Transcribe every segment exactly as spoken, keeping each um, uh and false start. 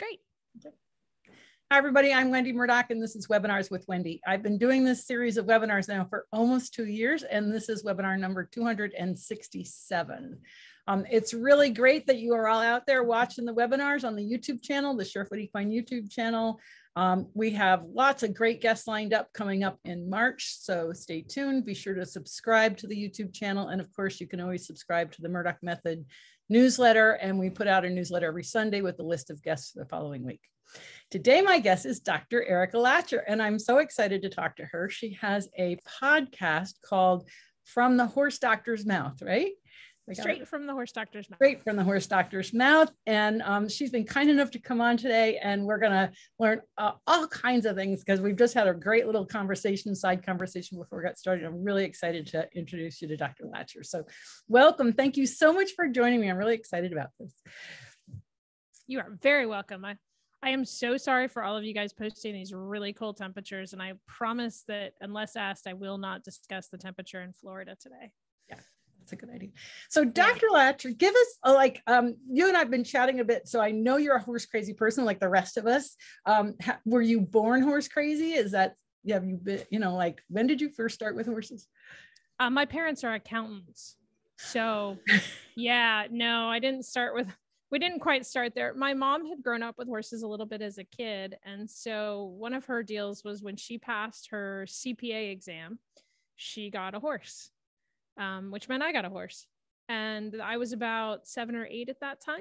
great. Okay. Hi, everybody. I'm Wendy Murdoch, and this is Webinars with Wendy. I've been doing this series of webinars now for almost two years, and this is webinar number two hundred sixty-seven. Um, it's really great that you are all out there watching the webinars on the YouTube channel, the Surefoot Equine YouTube channel. Um, we have lots of great guests lined up coming up in March, so stay tuned. Be sure to subscribe to the YouTube channel, and of course, you can always subscribe to the Murdoch Method newsletter, and we put out a newsletter every Sunday with a list of guests for the following week. Today, my guest is Doctor Erica Lacher, and I'm so excited to talk to her. She has a podcast called From the Horse Doctor's Mouth, right? Straight from the Horse Doctor's Mouth. Straight from the Horse Doctor's Mouth. And um, she's been kind enough to come on today, and we're going to learn uh, all kinds of things because we've just had a great little conversation, side conversation before we got started. I'm really excited to introduce you to Doctor Lacher. So welcome. Thank you so much for joining me. I'm really excited about this. You are very welcome. I I am so sorry for all of you guys posting these really cold temperatures. And I promise that unless asked, I will not discuss the temperature in Florida today. Yeah, that's a good idea. So Doctor Lacher, give us a, like, um, you and I've been chatting a bit. So I know you're a horse crazy person like the rest of us. Um, were you born horse crazy? Is that, have you been, you know, like when did you first start with horses? Uh, my parents are accountants. So yeah, no, I didn't start with We didn't quite start there. My mom had grown up with horses a little bit as a kid. And so one of her deals was when she passed her C P A exam, she got a horse, um, which meant I got a horse. And I was about seven or eight at that time.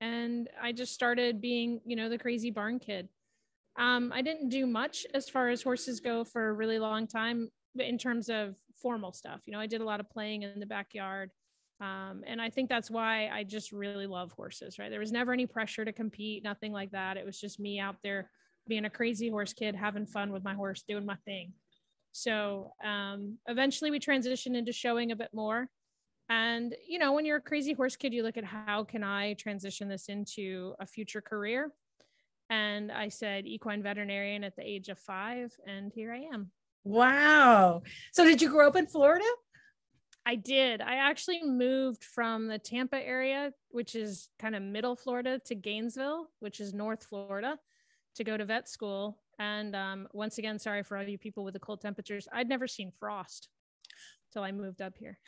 And I just started being, you know, the crazy barn kid. Um, I didn't do much as far as horses go for a really long time in terms of formal stuff. You know, I did a lot of playing in the backyard. Um, and I think that's why I just really love horses, right? There was never any pressure to compete, nothing like that. It was just me out there being a crazy horse kid, having fun with my horse, doing my thing. So um, eventually we transitioned into showing a bit more. And, you know, when you're a crazy horse kid, you look at how can I transition this into a future career? And I said equine veterinarian at the age of five, and here I am. Wow. So did you grow up in Florida? I did. I actually moved from the Tampa area, which is kind of middle Florida, to Gainesville, which is North Florida, to go to vet school. And um, once again, sorry for all you people with the cold temperatures. I'd never seen frost until I moved up here.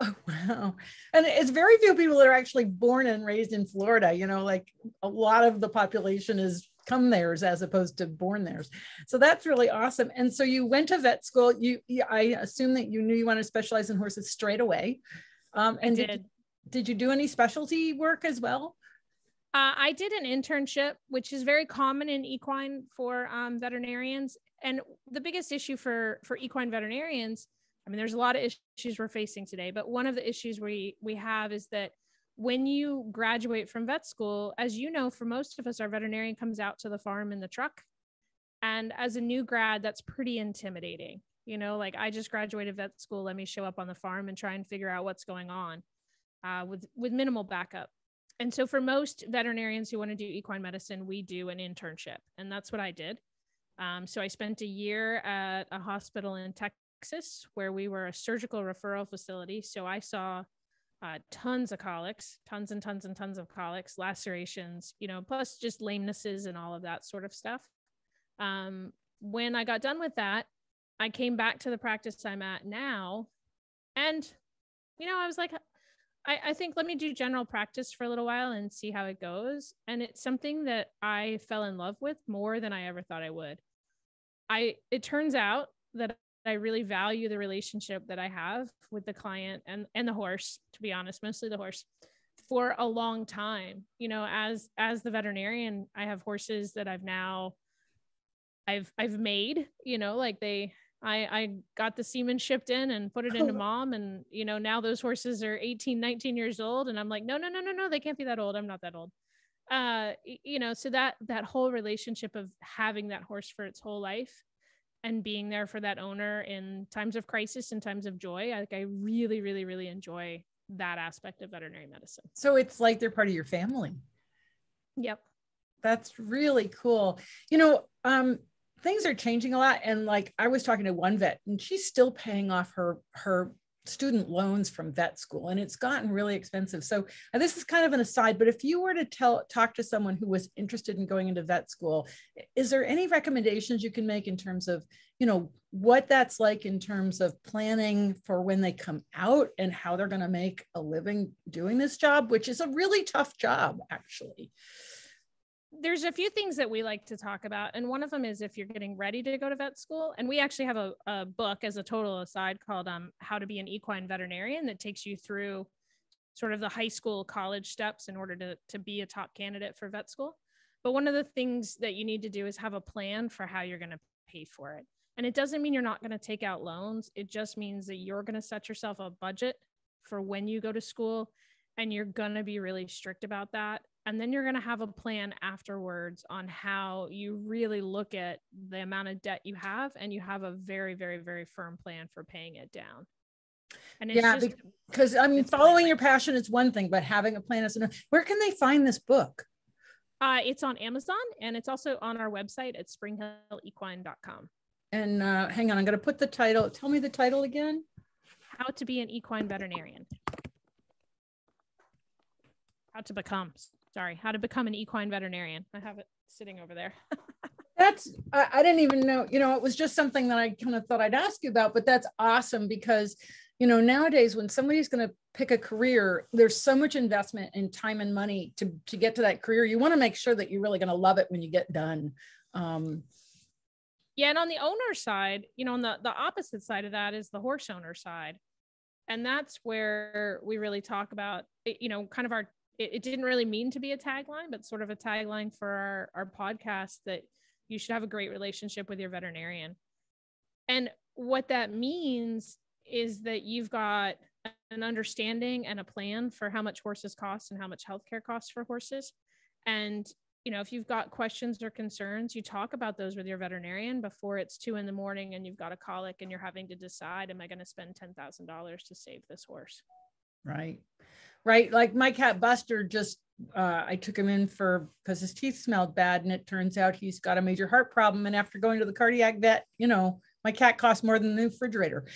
Oh, wow. And it's very few people that are actually born and raised in Florida. You know, like a lot of the population is come theirs as opposed to born theirs. So that's really awesome. And so you went to vet school. You, I assume that you knew you wanted to specialize in horses straight away. Um, and did. Did, did you do any specialty work as well? Uh, I did an internship, which is very common in equine for um, veterinarians. And the biggest issue for, for equine veterinarians, I mean, there's a lot of issues we're facing today, but one of the issues we, we have is that when you graduate from vet school, as you know, for most of us, our veterinarian comes out to the farm in the truck. And as a new grad, that's pretty intimidating. You know, like I just graduated vet school. Let me show up on the farm and try and figure out what's going on uh, with, with minimal backup. And so for most veterinarians who want to do equine medicine, we do an internship. And that's what I did. Um, so I spent a year at a hospital in Texas where we were a surgical referral facility. So I saw Uh, tons of colics, tons and tons and tons of colics, lacerations, you know, plus just lamenesses and all of that sort of stuff. Um, when I got done with that, I came back to the practice I'm at now. And, you know, I was like, I, I think let me do general practice for a little while and see how it goes. And it's something that I fell in love with more than I ever thought I would. I, it turns out that I really value the relationship that I have with the client and, and the horse, to be honest, mostly the horse, for a long time. You know, as, as the veterinarian, I have horses that I've now, I've, I've made, you know, like they, I, I got the semen shipped in and put it into mom. And, you know, now those horses are eighteen, nineteen years old. And I'm like, no, no, no, no, no, they can't be that old. I'm not that old. Uh, you know, so that, that whole relationship of having that horse for its whole life and being there for that owner in times of crisis and times of joy. I, like, I really, really, really enjoy that aspect of veterinary medicine. So it's like they're part of your family. Yep. That's really cool. You know, um, things are changing a lot. And like, I was talking to one vet and she's still paying off her, her student loans from vet school, and it's gotten really expensive. So uh, this is kind of an aside, but if you were to tell talk to someone who was interested in going into vet school, is there any recommendations you can make in terms of, you know, what that's like in terms of planning for when they come out and how they're going to make a living doing this job, which is a really tough job, actually? There's a few things that we like to talk about. And one of them is if you're getting ready to go to vet school, and we actually have a, a book as a total aside called um, How to Be an Equine Veterinarian that takes you through sort of the high school college steps in order to, to be a top candidate for vet school. But one of the things that you need to do is have a plan for how you're going to pay for it. And it doesn't mean you're not going to take out loans. It just means that you're going to set yourself a budget for when you go to school, and you're going to be really strict about that. And then you're going to have a plan afterwards on how you really look at the amount of debt you have, and you have a very, very, very firm plan for paying it down. And it's yeah, just, because I mean, following your passion is one thing, but having a plan is another. Where can they find this book? Uh, it's on Amazon, and it's also on our website at spring hill equine dot com. And uh, hang on, I'm going to put the title. Tell me the title again. How to Be an Equine Veterinarian. How to become. Sorry, How to Become an Equine Veterinarian. I have it sitting over there. That's, I, I didn't even know, you know, it was just something that I kind of thought I'd ask you about, but that's awesome because, you know, nowadays when somebody's going to pick a career, there's so much investment in time and money to, to get to that career. You want to make sure that you're really going to love it when you get done. Um, yeah. And on the owner side, you know, on the, the opposite side of that is the horse owner side. And that's where we really talk about, you know, kind of our, it didn't really mean to be a tagline, but sort of a tagline for our, our podcast, that you should have a great relationship with your veterinarian. And what that means is that you've got an understanding and a plan for how much horses cost and how much healthcare costs for horses. And, you know, if you've got questions or concerns, you talk about those with your veterinarian before it's two in the morning and you've got a colic and you're having to decide, am I going to spend ten thousand dollars to save this horse? Right. Right. Like my cat Buster just, uh, I took him in for, because his teeth smelled bad. And it turns out he's got a major heart problem. And after going to the cardiac vet, you know, my cat costs more than the refrigerator.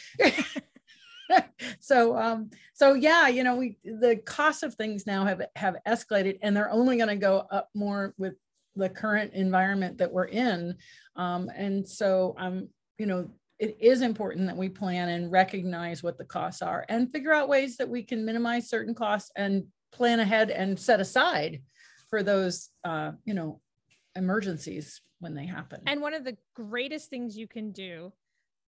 so, um, so yeah, you know, we, the cost of things now have, have escalated, and they're only going to go up more with the current environment that we're in. Um, and so, um, you know, it is important that we plan and recognize what the costs are and figure out ways that we can minimize certain costs and plan ahead and set aside for those, uh, you know, emergencies when they happen. And one of the greatest things you can do,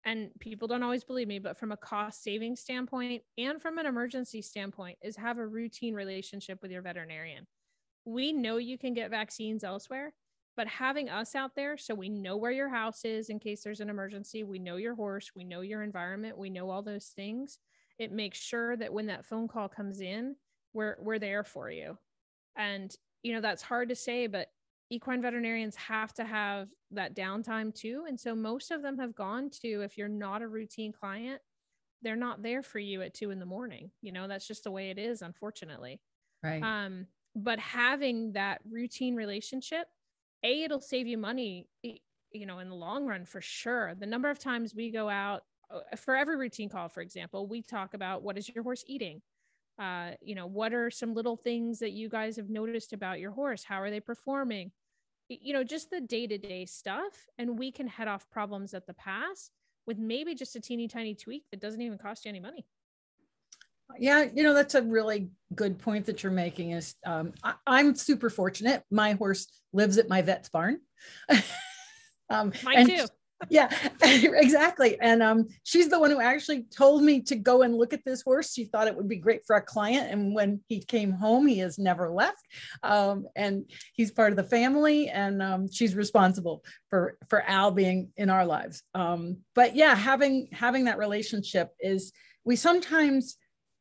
and people don't always believe me, but from a cost saving standpoint and from an emergency standpoint, is have a routine relationship with your veterinarian. We know you can get vaccines elsewhere, but having us out there so we know where your house is in case there's an emergency, we know your horse, we know your environment, we know all those things, it makes sure that when that phone call comes in, we're, we're there for you. And, you know, that's hard to say, but equine veterinarians have to have that downtime too. And so most of them have gone to, if you're not a routine client, they're not there for you at two in the morning. You know, that's just the way it is, unfortunately. Right. Um, but having that routine relationship, A, it'll save you money, you know, in the long run, for sure. The number of times we go out for every routine call, for example, we talk about, what is your horse eating? Uh, you know, what are some little things that you guys have noticed about your horse? How are they performing? You know, just the day-to-day stuff. And we can head off problems at the pass with maybe just a teeny tiny tweak that doesn't even cost you any money. Yeah, you know, that's a really good point that you're making is um, I, I'm super fortunate. My horse lives at my vet's barn. um, Mine and, too. Yeah, exactly. And um, she's the one who actually told me to go and look at this horse. She thought it would be great for a client. And when he came home, he has never left. Um, and he's part of the family, and um, she's responsible for, for Al being in our lives. Um, but yeah, having, having that relationship is, we sometimes,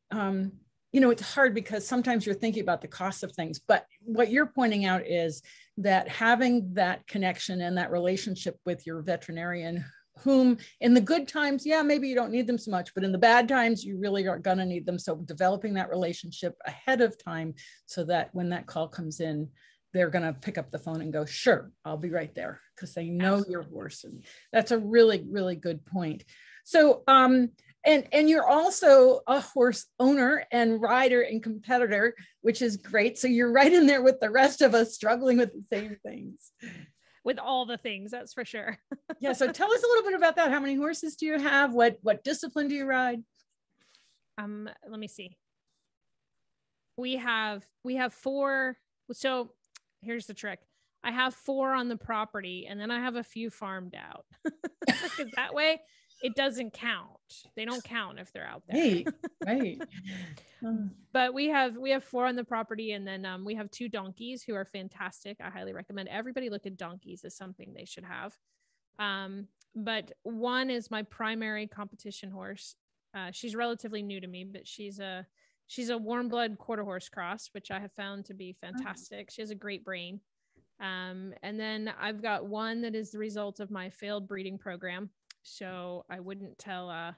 Um, you know, it's hard because sometimes you're thinking about the cost of things, but what you're pointing out is that having that connection and that relationship with your veterinarian, whom in the good times, yeah, maybe you don't need them so much, but in the bad times, you really are going to need them. So developing that relationship ahead of time so that when that call comes in, they're going to pick up the phone and go, sure, I'll be right there, because they know Absolutely. Your horse. And that's a really, really good point. So, um, And, and you're also a horse owner and rider and competitor, which is great. So you're right in there with the rest of us struggling with the same things. With all the things, that's for sure. Yeah. So tell us a little bit about that. How many horses do you have? What, what discipline do you ride? Um, let me see. We have, we have four. So here's the trick. I have four on the property and then I have a few farmed out. Because that way it doesn't count. They don't count if they're out there. Right, right. Um, but we have, we have four on the property, and then um, we have two donkeys who are fantastic. I highly recommend everybody look at donkeys as something they should have. Um, but one is my primary competition horse. Uh, she's relatively new to me, but she's a, she's a warm blood quarter horse cross, which I have found to be fantastic. Oh. She has a great brain. Um, and then I've got one that is the result of my failed breeding program. So I wouldn't tell, uh,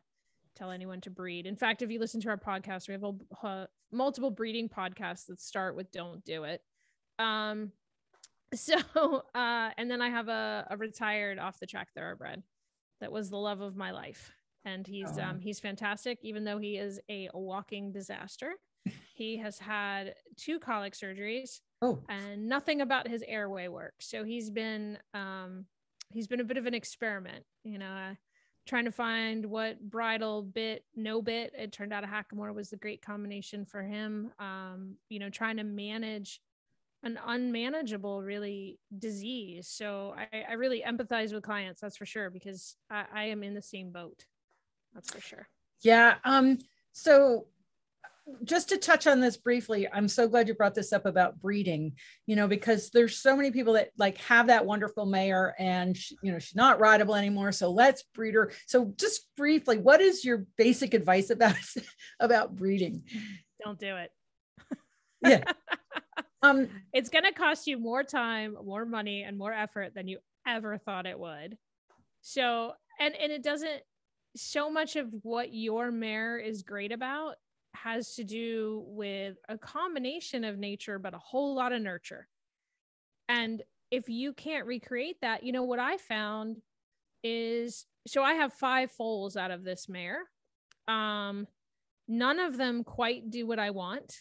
tell anyone to breed. In fact, if you listen to our podcast, we have a, uh, multiple breeding podcasts that start with don't do it. Um, so, uh, and then I have a, a retired off the track thoroughbred that was the love of my life. And he's, um, he's fantastic, even though he is a walking disaster. He has had two colic surgeries. Oh. And nothing about his airway works. So he's been, um, he's been a bit of an experiment, you know, uh, trying to find what bridle bit, no bit. It turned out a hackamore was the great combination for him. Um, you know, trying to manage an unmanageable really disease. So I, I really empathize with clients. That's for sure, because I, I am in the same boat. That's for sure. Yeah. Um, so just to touch on this briefly, I'm so glad you brought this up about breeding, you know, because there's so many people that like have that wonderful mare and, she, you know, she's not rideable anymore. So let's breed her. So just briefly, what is your basic advice about, about breeding? Don't do it. Yeah. Um, it's going to cost you more time, more money, and more effort than you ever thought it would. So, and, and it doesn't, so much of what your mare is great about has to do with a combination of nature, but a whole lot of nurture. And if you can't recreate that, you know, what I found is, so I have five foals out of this mare. Um, none of them quite do what I want.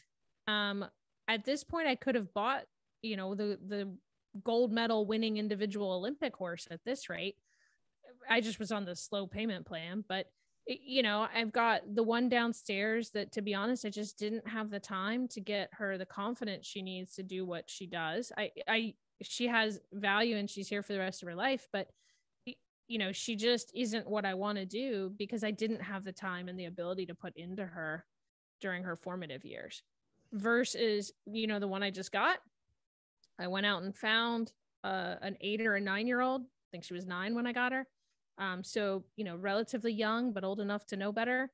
Um, at this point I could have bought, you know, the, the gold medal winning individual Olympic horse at this rate. I just was on the slow payment plan, but you know, I've got the one downstairs that, to be honest, I just didn't have the time to get her the confidence she needs to do what she does. I, I, she has value and she's here for the rest of her life, but you know, she just isn't what I want to do because I didn't have the time and the ability to put into her during her formative years versus, you know, the one I just got. I went out and found uh, an eight or a nine-year-old. I think she was nine when I got her. Um, so, you know, relatively young, but old enough to know better.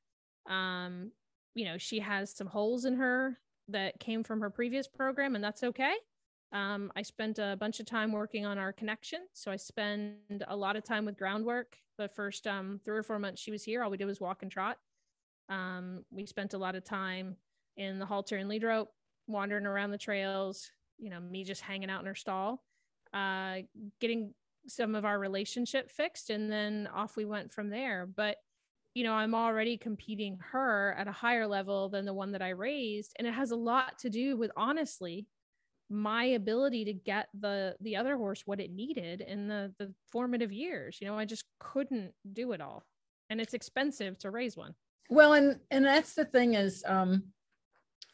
Um, you know, she has some holes in her that came from her previous program, and that's okay. Um, I spent a bunch of time working on our connection. So I spend a lot of time with groundwork. The first, um, three or four months she was here, all we did was walk and trot. Um, we spent a lot of time in the halter and lead rope, wandering around the trails, you know, me just hanging out in her stall, uh, getting some of our relationship fixed, and then off we went from there. But, you know, I'm already competing her at a higher level than the one that I raised. And it has a lot to do with, honestly, my ability to get the, the other horse what it needed in the, the formative years. You know, I just couldn't do it all. And it's expensive to raise one. Well, and, and that's the thing is, um,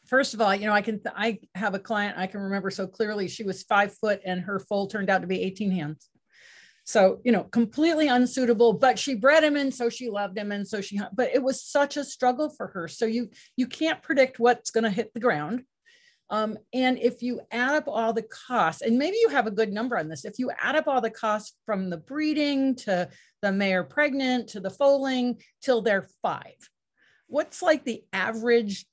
first of all, you know, I can, I have a client I can remember so clearly, she was five foot and her foal turned out to be eighteen hands. So, you know, completely unsuitable, but she bred him. And so she loved him. And so she, but it was such a struggle for her. So you, you can't predict what's going to hit the ground. Um, and if you add up all the costs, and maybe you have a good number on this, if you add up all the costs from the breeding to the mare pregnant, to the foaling till they're five, what's like the average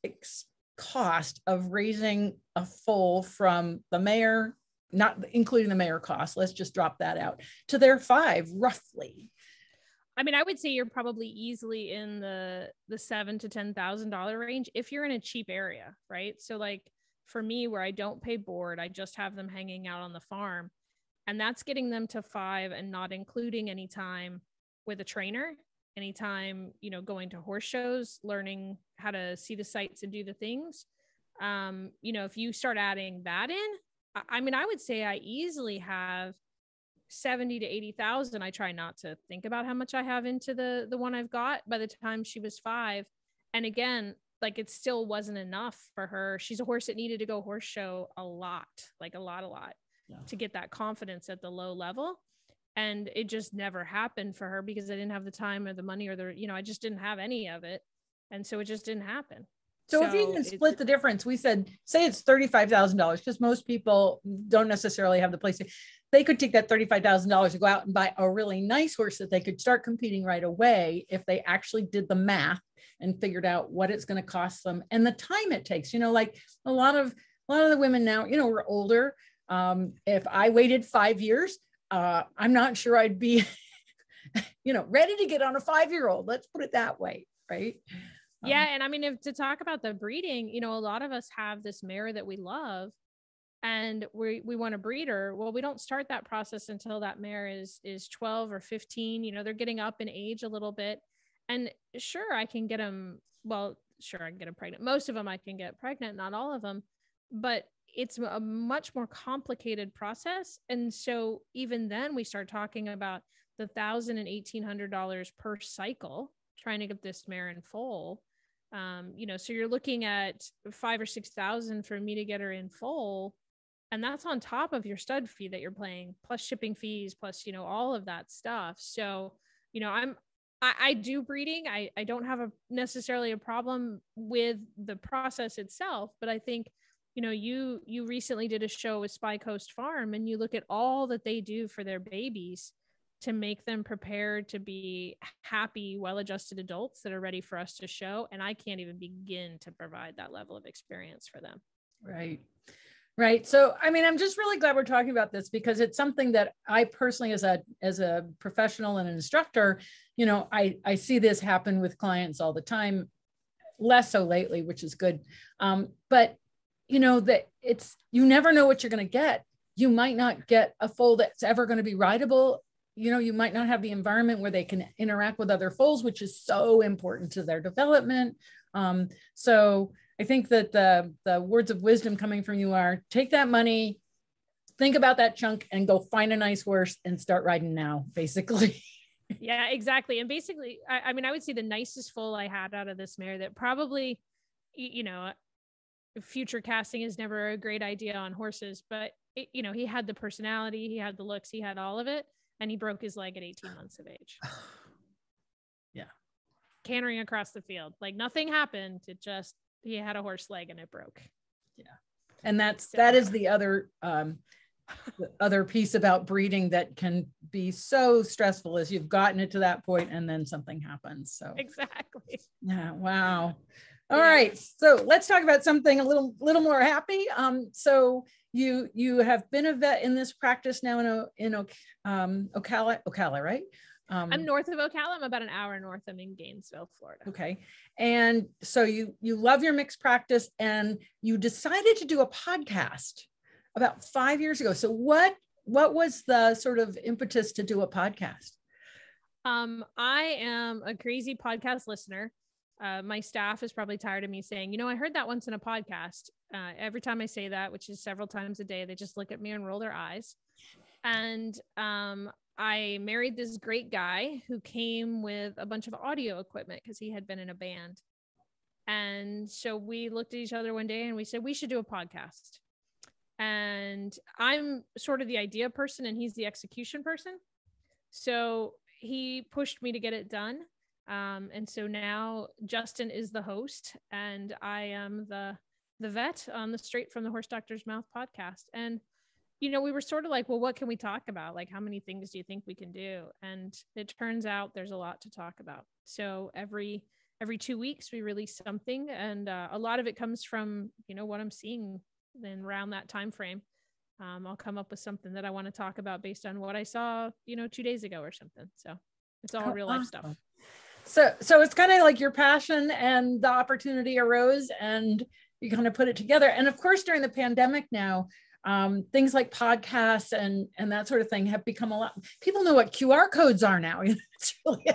cost of raising a foal from the mare, not including the mare cost, let's just drop that out, to their five, roughly? I mean, I would say you're probably easily in the the seven to ten thousand dollar range if you're in a cheap area, right? So, like for me, where I don't pay board, I just have them hanging out on the farm, and that's getting them to five and not including any time with a trainer. anytime, you know, going to horse shows, learning how to see the sights and do the things. Um, you know, if you start adding that in, I, I mean, I would say I easily have seventy to eighty thousand. I try not to think about how much I have into the, the one I've got by the time she was five. And again, like, it still wasn't enough for her. She's a horse that needed to go horse show a lot, like a lot, a lot yeah. to get that confidence at the low level. And it just never happened for her because I didn't have the time or the money or the, you know, I just didn't have any of it. And so it just didn't happen. So, so if you can split the difference, we said, say it's thirty-five thousand dollars, because most people don't necessarily have the place to, they could take that thirty-five thousand dollars and go out and buy a really nice horse that they could start competing right away if they actually did the math and figured out what it's going to cost them and the time it takes. You know, like a lot of, a lot of the women now, you know, we're older. Um, if I waited five years, uh, I'm not sure I'd be, you know, ready to get on a five-year-old. Let's put it that way. Right. Yeah. And I mean, if to talk about the breeding, you know, a lot of us have this mare that we love and we, we want to breed her. Well, we don't start that process until that mare is, is twelve or fifteen, you know, they're getting up in age a little bit. And sure, I can get them. Well, sure, I can get them pregnant. Most of them I can get pregnant, not all of them, but it's a much more complicated process. And so even then we start talking about the thousand and eighteen hundred dollars per cycle, trying to get this mare in foal. Um, you know, so you're looking at five or six thousand for me to get her in foal, and that's on top of your stud fee that you're paying, plus shipping fees, plus, you know, all of that stuff. So, you know, I'm I, I do breeding. I I don't have a necessarily a problem with the process itself, but I think, you know, you you recently did a show with Spy Coast Farm, and you look at all that they do for their babies to make them prepared to be happy, well-adjusted adults that are ready for us to show. And I can't even begin to provide that level of experience for them. Right. Right. So, I mean, I'm just really glad we're talking about this because it's something that I personally, as a, as a professional and an instructor, you know, I, I see this happen with clients all the time, less so lately, which is good. Um, but you know, that it's, you never know what you're going to get. You might not get a foal that's ever going to be rideable. You know, you might not have the environment where they can interact with other foals, which is so important to their development. Um, so I think that the, the words of wisdom coming from you are, take that money, think about that chunk, and go find a nice horse and start riding now, basically. Yeah, exactly. And basically, I, I mean, I would say the nicest foal I had out of this mare that probably, you know, future casting is never a great idea on horses, but it, you know, he had the personality, he had the looks, he had all of it. And he broke his leg at eighteen months of age. Yeah. Cantering across the field. Like nothing happened. It just, he had a horse leg and it broke. Yeah. And that's, so. that is the other, um, the other piece about breeding that can be so stressful is you've gotten it to that point and then something happens. So exactly. Yeah. Wow. All yeah. right. So let's talk about something a little, little more happy. Um, so You you have been a vet in this practice now in in um, Ocala, Ocala, right? Um, I'm north of Ocala. I'm about an hour north. I'm in Gainesville, Florida. Okay, and so you you love your mixed practice, and you decided to do a podcast about five years ago. So what what was the sort of impetus to do a podcast? Um, I am a crazy podcast listener. Uh, my staff is probably tired of me saying, you know, I heard that once in a podcast. Uh, every time I say that, which is several times a day, they just look at me and roll their eyes. And um, I married this great guy who came with a bunch of audio equipment because he had been in a band. And so we looked at each other one day and we said, we should do a podcast. And I'm sort of the idea person and he's the execution person. So he pushed me to get it done. Um, and so now Justin is the host and I am the, the vet on the Straight from the Horse Doctor's Mouth podcast. And, you know, we were sort of like, well, what can we talk about? Like, how many things do you think we can do? And it turns out there's a lot to talk about. So every, every two weeks we release something and, uh, a lot of it comes from, you know, what I'm seeing then around that time frame. Um, I'll come up with something that I want to talk about based on what I saw, you know, two days ago or something. So it's all real life stuff. So, so it's kind of like your passion and the opportunity arose and you kind of put it together. And of course, during the pandemic now, um, things like podcasts and, and that sort of thing have become a lot. People know what Q R codes are now. It's really,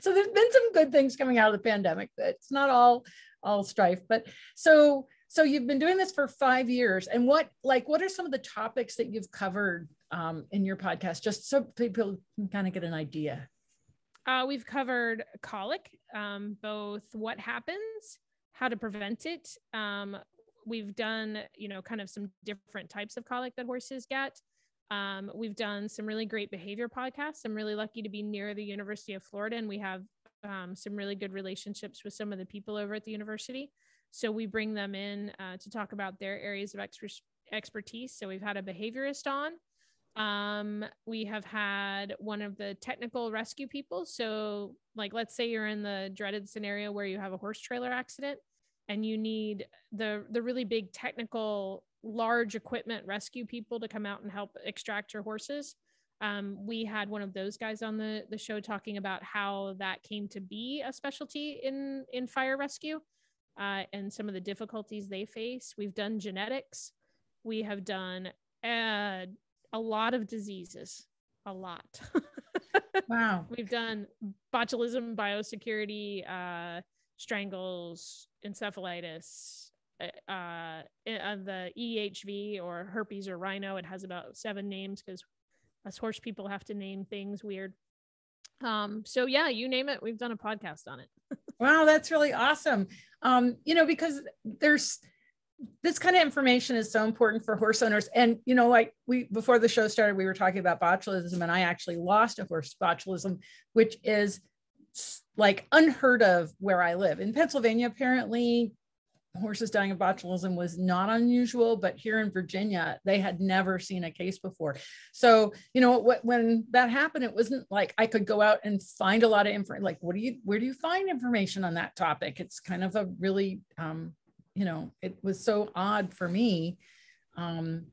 So there's been some good things coming out of the pandemic. It's not all all strife, but so so you've been doing this for five years. And what like what are some of the topics that you've covered um, in your podcast, just so people can kind of get an idea? Uh, we've covered colic, um, both what happens, how to prevent it. Um, we've done, you know, kind of some different types of colic that horses get. Um, we've done some really great behavior podcasts. I'm really lucky to be near the University of Florida, and we have um, some really good relationships with some of the people over at the university. So we bring them in uh, to talk about their areas of ex expertise. So we've had a behaviorist on. Um, we have had one of the technical rescue people. So like, let's say you're in the dreaded scenario where you have a horse trailer accident and you need the, the really big technical large equipment rescue people to come out and help extract your horses. Um, we had one of those guys on the, the show talking about how that came to be a specialty in, in fire rescue uh, and some of the difficulties they face. We've done genetics. We have done uh, a lot of diseases, a lot. Wow. We've done botulism, biosecurity, uh, strangles, encephalitis, Uh, the E H V or herpes or rhino. It has about seven names because us horse people have to name things weird. Um, so yeah, you name it, we've done a podcast on it. Wow, that's really awesome. Um, you know, because there's this kind of information is so important for horse owners. And you know, like we before the show started, we were talking about botulism, and I actually lost a horse to botulism, which is like unheard of where I live in Pennsylvania. Apparently, horses dying of botulism was not unusual, but here in Virginia, they had never seen a case before. So, you know, what, when that happened, it wasn't like I could go out and find a lot of info. Like, what do you, where do you find information on that topic? It's kind of a really, um, you know, it was so odd for me. Um,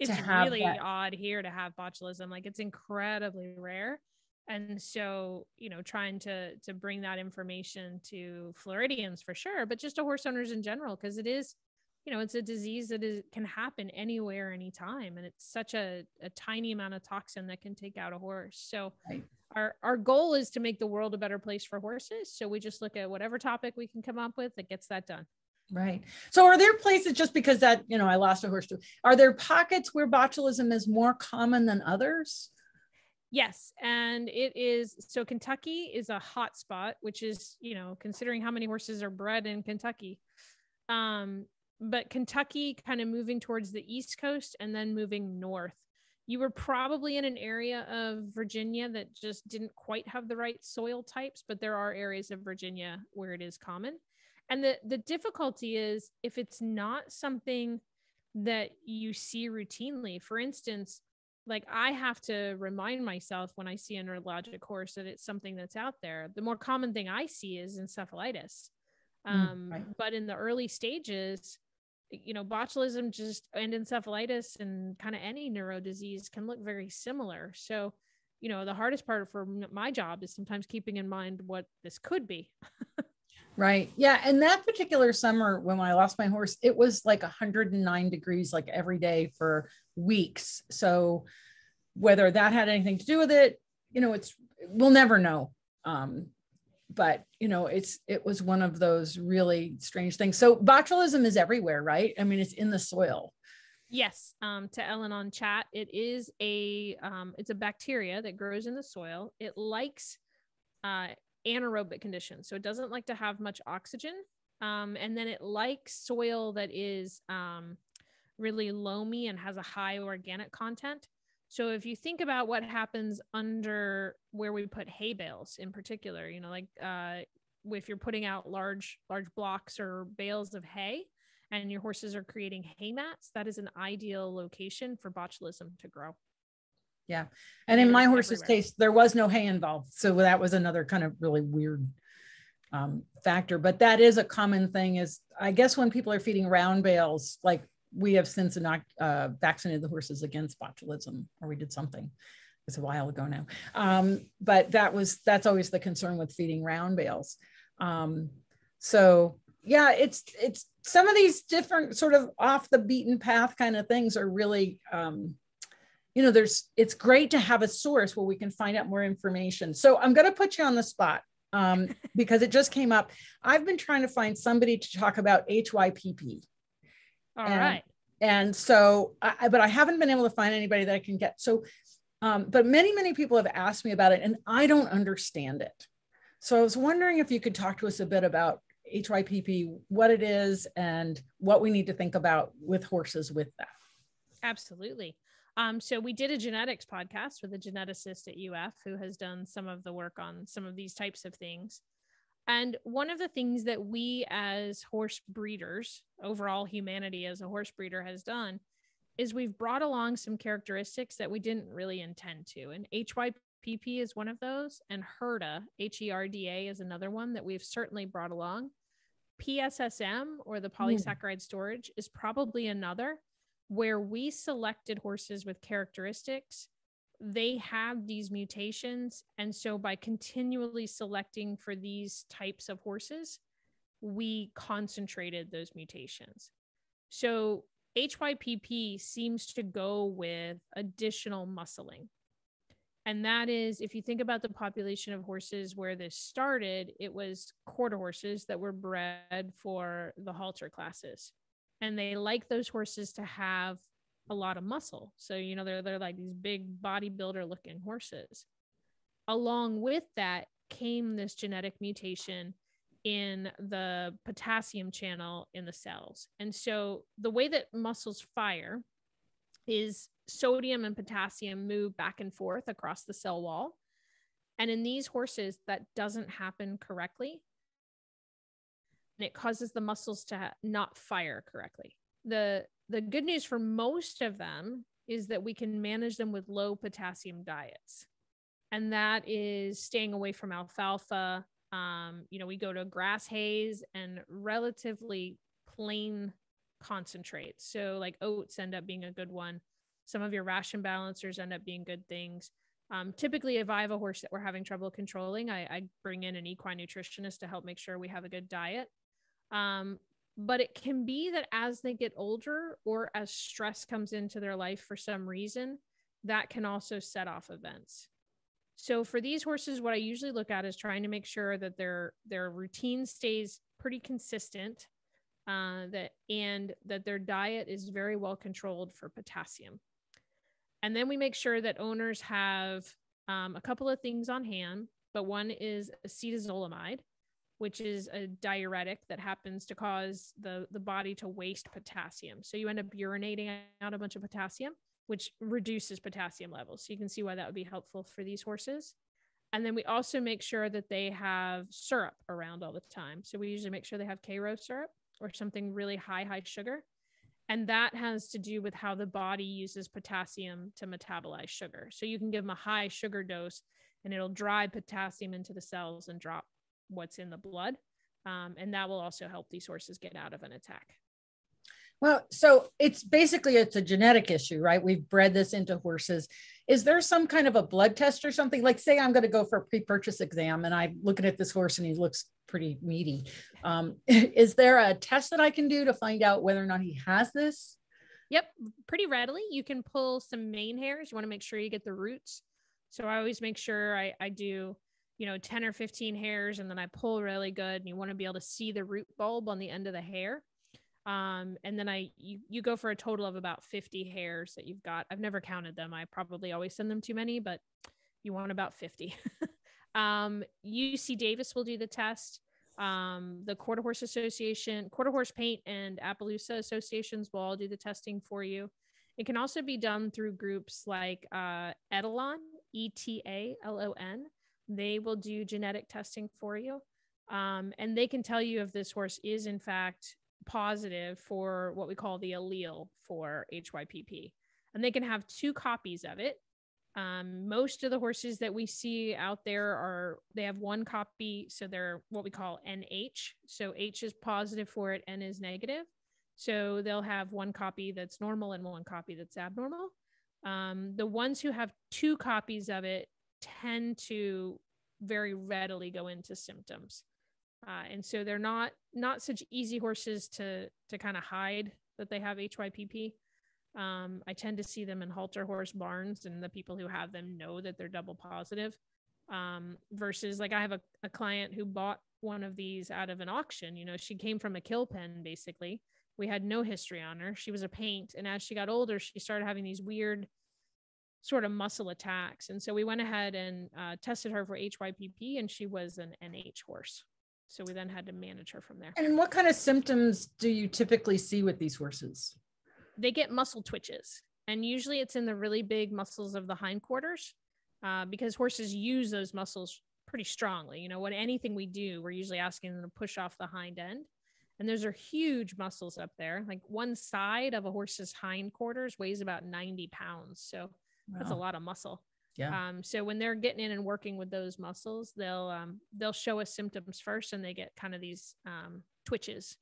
it's really odd here to have botulism. Like, it's incredibly rare. And so, you know, trying to, to bring that information to Floridians for sure, but just to horse owners in general, because it is, you know, it's a disease that is, can happen anywhere, anytime. And it's such a, a tiny amount of toxin that can take out a horse. So right. our, our goal is to make the world a better place for horses. So we just look at whatever topic we can come up with that gets that done. Right. So are there places, just because that, you know, I lost a horse too, are there pockets where botulism is more common than others? Yes. And it is, so Kentucky is a hot spot, which is, you know, considering how many horses are bred in Kentucky. Um, but Kentucky kind of moving towards the East Coast and then moving north. You were probably in an area of Virginia that just didn't quite have the right soil types, but there are areas of Virginia where it is common. And the, the difficulty is if it's not something that you see routinely, for instance, like I have to remind myself when I see a neurologic horse that it's something that's out there. The more common thing I see is encephalitis. Um, mm, right. But in the early stages, you know, botulism just and encephalitis and kind of any neuro disease can look very similar. So, you know, the hardest part for my job is sometimes keeping in mind what this could be. Right. Yeah. And that particular summer when I lost my horse, it was like one hundred nine degrees, like every day for weeks. So whether that had anything to do with it, you know, it's, we'll never know. Um, but you know, it's, it was one of those really strange things. So botulism is everywhere, right? I mean, it's in the soil. Yes. Um, to Ellen on chat, it is a, um, it's a bacteria that grows in the soil. It likes, uh, anaerobic conditions. So it doesn't like to have much oxygen. Um, and then it likes soil that is um, really loamy and has a high organic content. So if you think about what happens under where we put hay bales in particular, you know, like uh, if you're putting out large, large blocks or bales of hay and your horses are creating hay mats, that is an ideal location for botulism to grow. Yeah. And in my horse's everywhere. case, there was no hay involved. So that was another kind of really weird um, factor, but that is a common thing is, I guess when people are feeding round bales, like we have since uh, vaccinated the horses against botulism, or we did something. It's a while ago now. Um, but that was, that's always the concern with feeding round bales. Um, so yeah, it's, it's some of these different sort of off the beaten path kind of things are really, um, you know, there's, it's great to have a source where we can find out more information. So I'm going to put you on the spot um, because it just came up. I've been trying to find somebody to talk about H Y P P. All and, right. And so, I, but I haven't been able to find anybody that I can get. So, um, but many, many people have asked me about it and I don't understand it. So I was wondering if you could talk to us a bit about H Y P P, what it is and what we need to think about with horses with that. Absolutely. Um, so we did a genetics podcast with a geneticist at U F who has done some of the work on some of these types of things. And one of the things that we as horse breeders, overall humanity as a horse breeder has done, is we've brought along some characteristics that we didn't really intend to. And H Y P P is one of those. And HERDA, H E R D A, is another one that we've certainly brought along. P S S M, or the polysaccharide mm. storage, is probably another, where we selected horses with characteristics. They have these mutations. And so by continually selecting for these types of horses, we concentrated those mutations. So H Y P P seems to go with additional muscling. And that is, if you think about the population of horses where this started, it was quarter horses that were bred for the halter classes. And they like those horses to have a lot of muscle. So, you know, they're, they're like these big bodybuilder looking horses. Along with that came this genetic mutation in the potassium channel in the cells. And so the way that muscles fire is sodium and potassium move back and forth across the cell wall. And in these horses, that doesn't happen correctly. And it causes the muscles to not fire correctly. The, the good news for most of them is that we can manage them with low potassium diets. And that is staying away from alfalfa. Um, you know, we go to grass hays and relatively plain concentrates. So like oats end up being a good one. Some of your ration balancers end up being good things. Um, typically, if I have a horse that we're having trouble controlling, I, I bring in an equine nutritionist to help make sure we have a good diet. Um, but it can be that as they get older or as stress comes into their life for some reason, that can also set off events. So for these horses, what I usually look at is trying to make sure that their, their routine stays pretty consistent, uh, that, and that their diet is very well controlled for potassium. And then we make sure that owners have um, a couple of things on hand, but one is acetazolamide, which is a diuretic that happens to cause the, the body to waste potassium. So you end up urinating out a bunch of potassium, which reduces potassium levels. So you can see why that would be helpful for these horses. And then we also make sure that they have syrup around all the time. So we usually make sure they have K-Ro syrup or something really high, high sugar. And that has to do with how the body uses potassium to metabolize sugar. So you can give them a high sugar dose and it'll drive potassium into the cells and drop what's in the blood. Um, and that will also help these horses get out of an attack. Well, so it's basically, it's a genetic issue, right? We've bred this into horses. Is there some kind of a blood test or something? Like say, I'm going to go for a pre-purchase exam and I'm looking at this horse and he looks pretty meaty. Um, is there a test that I can do to find out whether or not he has this? Yep. Pretty readily. You can pull some mane hairs. You want to make sure you get the roots. So I always make sure I, I do, you know, ten or fifteen hairs, and then I pull really good, and you want to be able to see the root bulb on the end of the hair. Um, and then I, you, you go for a total of about fifty hairs that you've got. I've never counted them. I probably always send them too many, but you want about fifty. um, U C Davis will do the test. Um, the Quarter Horse Association, Quarter Horse Paint and Appaloosa Associations will all do the testing for you. It can also be done through groups like, uh, Etalon, E T A L O N. They will do genetic testing for you. Um, and they can tell you if this horse is in fact positive for what we call the allele for H Y P P. And they can have two copies of it. Um, most of the horses that we see out there are, they have one copy. So they're what we call N H. So H is positive for it, N is negative. So they'll have one copy that's normal and one copy that's abnormal. Um, the ones who have two copies of it tend to very readily go into symptoms. Uh, and so they're not, not such easy horses to, to kind of hide that they have H Y P P. Um, I tend to see them in halter horse barns, and the people who have them know that they're double positive, um, versus like I have a, a client who bought one of these out of an auction. You know, she came from a kill pen, basically. We had no history on her. She was a paint. And as she got older, she started having these weird sort of muscle attacks. And so we went ahead and uh, tested her for H Y P P, and she was an N H horse. So we then had to manage her from there. And what kind of symptoms do you typically see with these horses? They get muscle twitches, and usually it's in the really big muscles of the hindquarters, uh, because horses use those muscles pretty strongly. You know, when anything we do, we're usually asking them to push off the hind end, and those are huge muscles up there. Like one side of a horse's hindquarters weighs about ninety pounds. So wow. That's a lot of muscle. Yeah. Um, so when they're getting in and working with those muscles, they'll, um, they'll show us symptoms first, and they get kind of these, um, twitches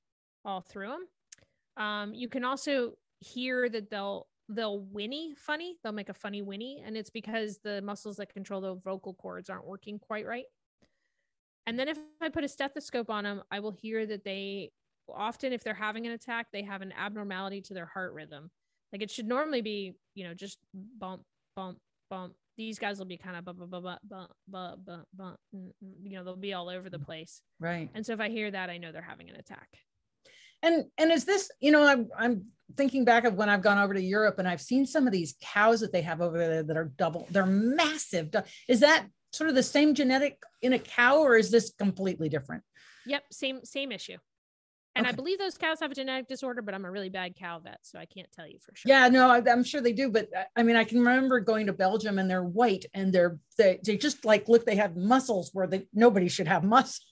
all through them. Um, you can also hear that they'll, they'll whinny funny. They'll make a funny whinny. And it's because the muscles that control the vocal cords aren't working quite right. And then if I put a stethoscope on them, I will hear that they often, if they're having an attack, they have an abnormality to their heart rhythm. Like it should normally be, you know, just bump, bump, bump. These guys will be kind of bump, bump, bump, bump, bump, bump, bump. You know, they'll be all over the place. Right. And so if I hear that, I know they're having an attack. And, and is this, you know, I'm, I'm thinking back of when I've gone over to Europe and I've seen some of these cows that they have over there that are double, they're massive. Is that sort of the same genetic in a cow, or is this completely different? Yep. Same, same issue. And okay. I believe those cows have a genetic disorder, but I'm a really bad cow vet, so I can't tell you for sure. Yeah, no, I, I'm sure they do. But I mean, I can remember going to Belgium, and they're white, and they're, they, they just like, look, they have muscles where they, nobody should have muscles.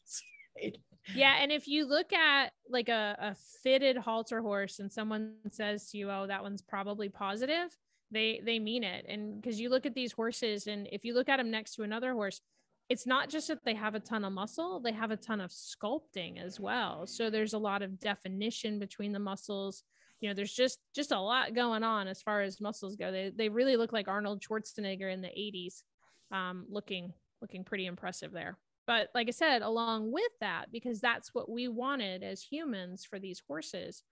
Right? Yeah. And if you look at like a, a fitted halter horse and someone says to you, oh, that one's probably positive, they, they mean it. And because you look at these horses, and if you look at them next to another horse, it's not just that they have a ton of muscle, they have a ton of sculpting as well. So there's a lot of definition between the muscles. You know, there's just, just a lot going on as far as muscles go. They, they really look like Arnold Schwarzenegger in the eighties, um, looking, looking pretty impressive there. But like I said, along with that, because that's what we wanted as humans for these horses,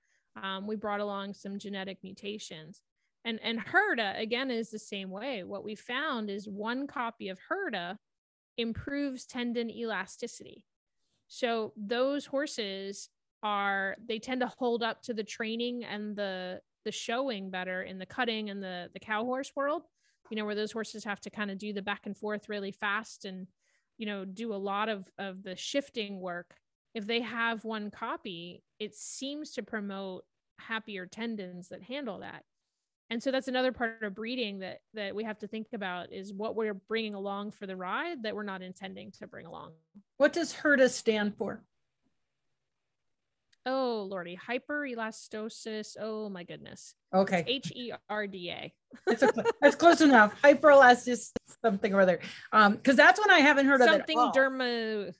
um, we brought along some genetic mutations. And, and HERDA, again, is the same way. What we found is one copy of HERDA improves tendon elasticity. So those horses are, they tend to hold up to the training and the, the showing better in the cutting and the, the cow horse world, you know, where those horses have to kind of do the back and forth really fast and, you know, do a lot of, of the shifting work. If they have one copy, it seems to promote happier tendons that handle that. And so that's another part of breeding that, that we have to think about, is what we're bringing along for the ride that we're not intending to bring along. What does HERDA stand for? Oh, Lordy, hyperelastosis. Oh my goodness. Okay. It's H E R D A. That's, okay. That's close enough. Hyperelastic something or other. Um, cause that's one I haven't heard something of. Something dermo.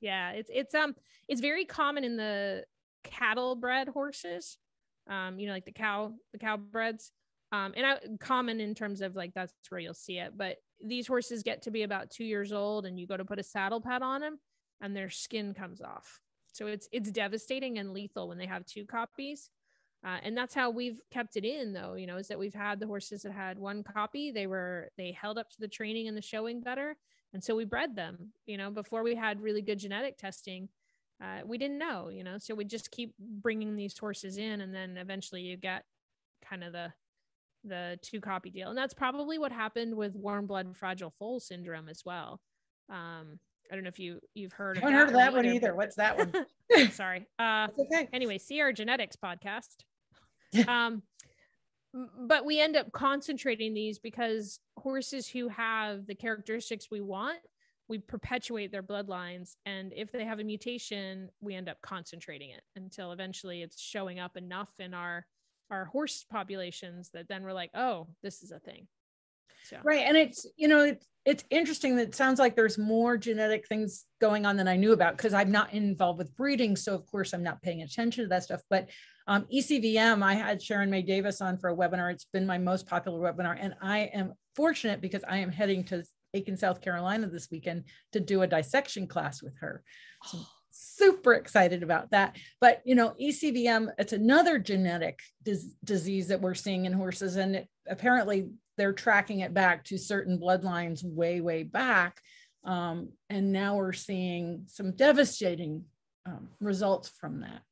Yeah. It's, it's, um, it's very common in the cattle bred horses. Um, you know, like the cow, the cow breds, um, and I, common in terms of like, that's where you'll see it. But these horses get to be about two years old and you go to put a saddle pad on them and their skin comes off. So it's, it's devastating and lethal when they have two copies. Uh, and that's how we've kept it in though, you know, is that we've had the horses that had one copy, they were, they held up to the training and the showing better. And so we bred them, you know, before we had really good genetic testing. Uh, we didn't know, you know, so we just keep bringing these horses in, and then eventually you get kind of the, the two copy deal. And that's probably what happened with warm blood fragile foal syndrome as well. Um, I don't know if you, you've heard of I haven't heard of that one either. What's that one? Sorry. Uh, okay. Anyway, see our genetics podcast. um, but we end up concentrating these because horses who have the characteristics we want, we perpetuate their bloodlines. And if they have a mutation, we end up concentrating it until eventually it's showing up enough in our, our horse populations that then we're like, oh, this is a thing. So. Right. And it's, you know, it's, it's interesting that it sounds like there's more genetic things going on than I knew about, because I'm not involved with breeding. So of course I'm not paying attention to that stuff, but um, E C V M, I had Sharon May Davis on for a webinar. It's been my most popular webinar. And I am fortunate because I am heading to Aiken, South Carolina this weekend to do a dissection class with her. So, super excited about that. But, you know, E C V M, it's another genetic dis disease that we're seeing in horses. And it, apparently they're tracking it back to certain bloodlines way, way back. Um, and now we're seeing some devastating um, results from that.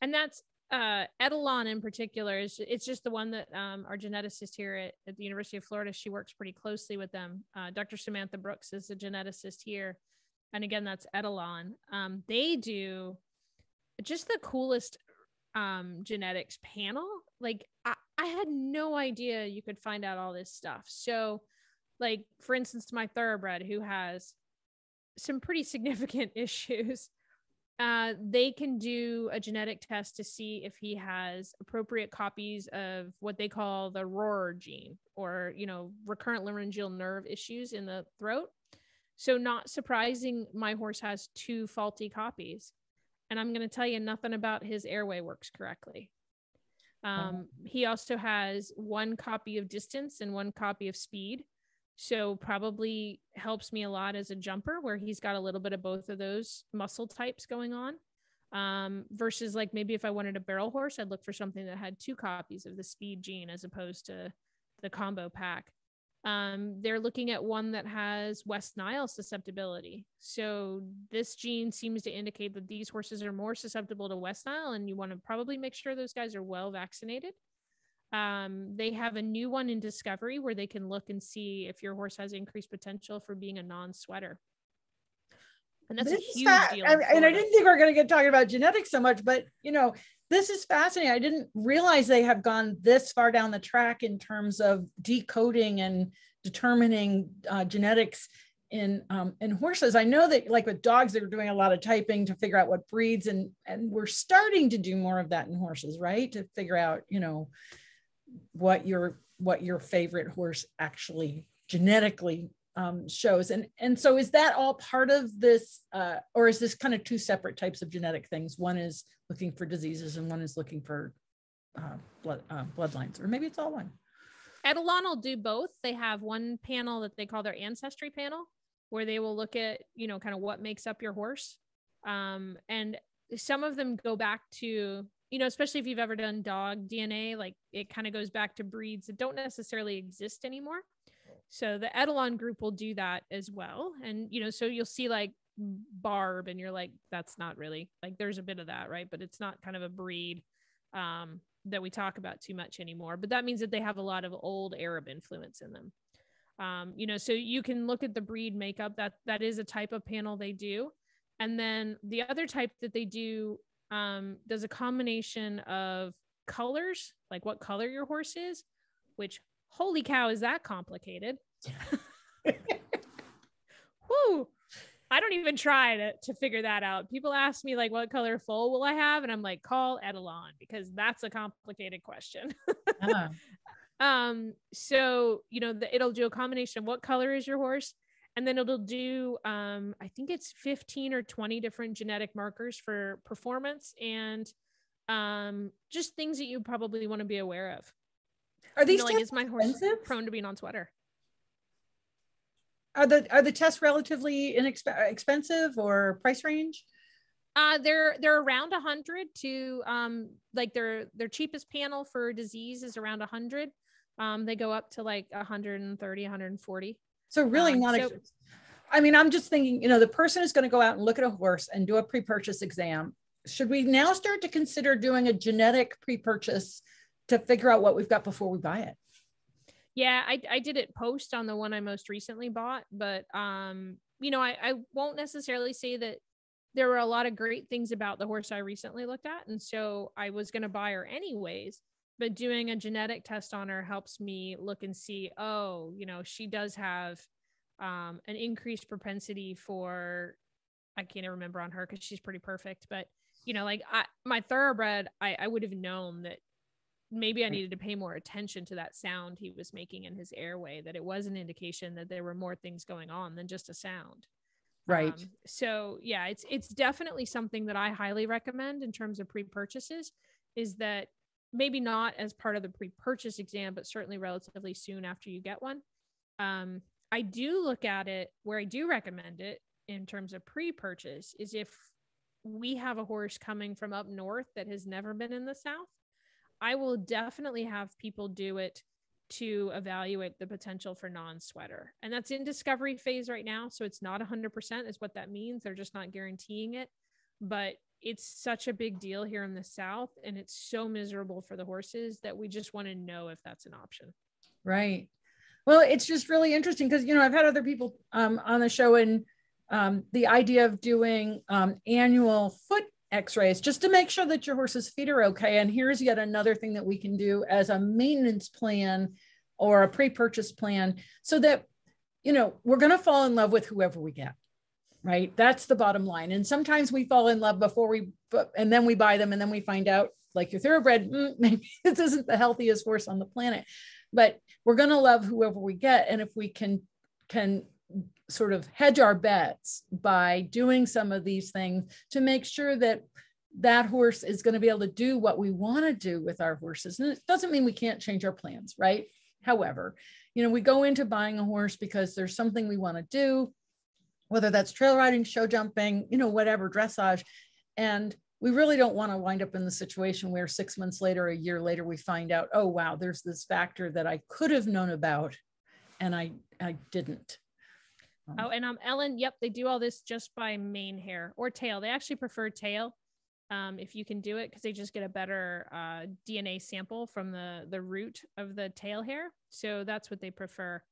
And that's uh, Etalon in particular. Is, it's just the one that um, our geneticist here at, at the University of Florida, she works pretty closely with them. Uh, Doctor Samantha Brooks is the geneticist here. And again, that's Etalon. Um, they do just the coolest um, genetics panel. Like I, I had no idea you could find out all this stuff. So like, for instance, my thoroughbred who has some pretty significant issues, uh, they can do a genetic test to see if he has appropriate copies of what they call the roarer gene, or, you know, recurrent laryngeal nerve issues in the throat. So not surprising, my horse has two faulty copies, and I'm going to tell you nothing about his airway works correctly. Um, he also has one copy of distance and one copy of speed. So probably helps me a lot as a jumper, where he's got a little bit of both of those muscle types going on, um, versus like maybe if I wanted a barrel horse, I'd look for something that had two copies of the speed gene as opposed to the combo pack. Um, they're looking at one that has West Nile susceptibility. So this gene seems to indicate that these horses are more susceptible to West Nile, and you want to probably make sure those guys are well vaccinated. Um, they have a new one in discovery where they can look and see if your horse has increased potential for being a non-sweater. And that's this a huge deal. I mean, and I didn't think we were going to get talking about genetics so much, but you know, this is fascinating. I didn't realize they have gone this far down the track in terms of decoding and determining uh, genetics in um, in horses. I know that like with dogs, they were doing a lot of typing to figure out what breeds, and and we're starting to do more of that in horses, right? To figure out, you know, what your what your favorite horse actually genetically Um, shows. And, and so is that all part of this, uh, or is this kind of two separate types of genetic things? One is looking for diseases and one is looking for uh, blood, uh, bloodlines, or maybe it's all one. Etalon will do both. They have one panel that they call their ancestry panel, where they will look at, you know, kind of what makes up your horse. Um, and some of them go back to, you know, especially if you've ever done dog D N A, like it kind of goes back to breeds that don't necessarily exist anymore. So the Etalon group will do that as well. And, you know, so you'll see like Barb and you're like, that's not really like, there's a bit of that, right? But it's not kind of a breed um, that we talk about too much anymore, but that means that they have a lot of old Arab influence in them. Um, you know, so you can look at the breed makeup. That, that is a type of panel they do. And then the other type that they do um, does a combination of colors, like what color your horse is, which holy cow, is that complicated? Whoo! I don't even try to, to figure that out. People ask me like, what color foal will I have? And I'm like, call Etalon, because that's a complicated question. uh-huh. Um, so, you know, the, it'll do a combination of what color is your horse? And then it'll do, um, I think it's fifteen or twenty different genetic markers for performance and um, just things that you probably want to be aware of. Are these you know, like, is my horse expensive? Prone to being on sweater? Are the are the tests relatively inexp- expensive or price range? Uh, they're they're around a hundred to um like their their cheapest panel for disease is around a hundred. Um, they go up to like a hundred thirty, a hundred forty. So really um, not. So I mean, I'm just thinking, you know, the person is going to go out and look at a horse and do a pre-purchase exam. Should we now start to consider doing a genetic pre-purchase to figure out what we've got before we buy it? Yeah, I, I did it post on the one I most recently bought, but, um, you know, I, I won't necessarily say that there were a lot of great things about the horse I recently looked at. And so I was going to buy her anyways, but doing a genetic test on her helps me look and see, oh, you know, she does have um, an increased propensity for, I can't remember on her because she's pretty perfect, but, you know, like I, my thoroughbred, I, I would have known that maybe I needed to pay more attention to that sound he was making in his airway, that it was an indication that there were more things going on than just a sound. Right. Um, so yeah, it's, it's definitely something that I highly recommend in terms of pre-purchases, is that maybe not as part of the pre-purchase exam, but certainly relatively soon after you get one. Um, I do look at it where I do recommend it in terms of pre-purchase is if we have a horse coming from up north that has never been in the South, I will definitely have people do it to evaluate the potential for non-sweater. And that's in discovery phase right now. So it's not one hundred percent is what that means. They're just not guaranteeing it. But it's such a big deal here in the South, and it's so miserable for the horses that we just want to know if that's an option. Right. Well, it's just really interesting because, you know, I've had other people um, on the show, and um, the idea of doing um, annual foot x-rays just to make sure that your horse's feet are okay. And here's yet another thing that we can do as a maintenance plan or a pre-purchase plan so that, you know, we're going to fall in love with whoever we get, right? That's the bottom line. And sometimes we fall in love before we, and then we buy them and then we find out, like your thoroughbred, mm, maybe this isn't the healthiest horse on the planet, but we're going to love whoever we get. And if we can, can sort of hedge our bets by doing some of these things to make sure that that horse is going to be able to do what we want to do with our horses. And it doesn't mean we can't change our plans, right? However, you know, we go into buying a horse because there's something we want to do, whether that's trail riding, show jumping, you know, whatever, dressage. And we really don't want to wind up in the situation where six months later, a year later, we find out, oh, wow, there's this factor that I could have known about and I, I didn't. Oh, and um, Ellen, yep, they do all this just by mane hair or tail. They actually prefer tail um, if you can do it, because they just get a better uh, D N A sample from the, the root of the tail hair. So that's what they prefer.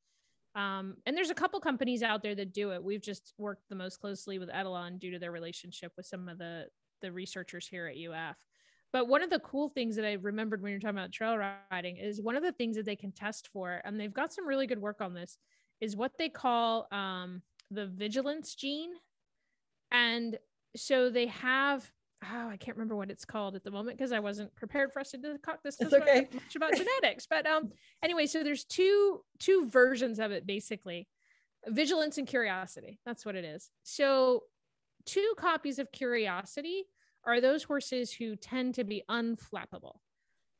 Um, and there's a couple companies out there that do it. We've just worked the most closely with Etalon due to their relationship with some of the, the researchers here at U F. But one of the cool things that I remembered when you're talking about trail riding is one of the things that they can test for, and they've got some really good work on this, is what they call um, the vigilance gene. And so they have, oh, I can't remember what it's called at the moment because I wasn't prepared for us to talk this okay. much about genetics. But um, anyway, so there's two, two versions of it, basically. Vigilance and curiosity, that's what it is. So two copies of curiosity are those horses who tend to be unflappable.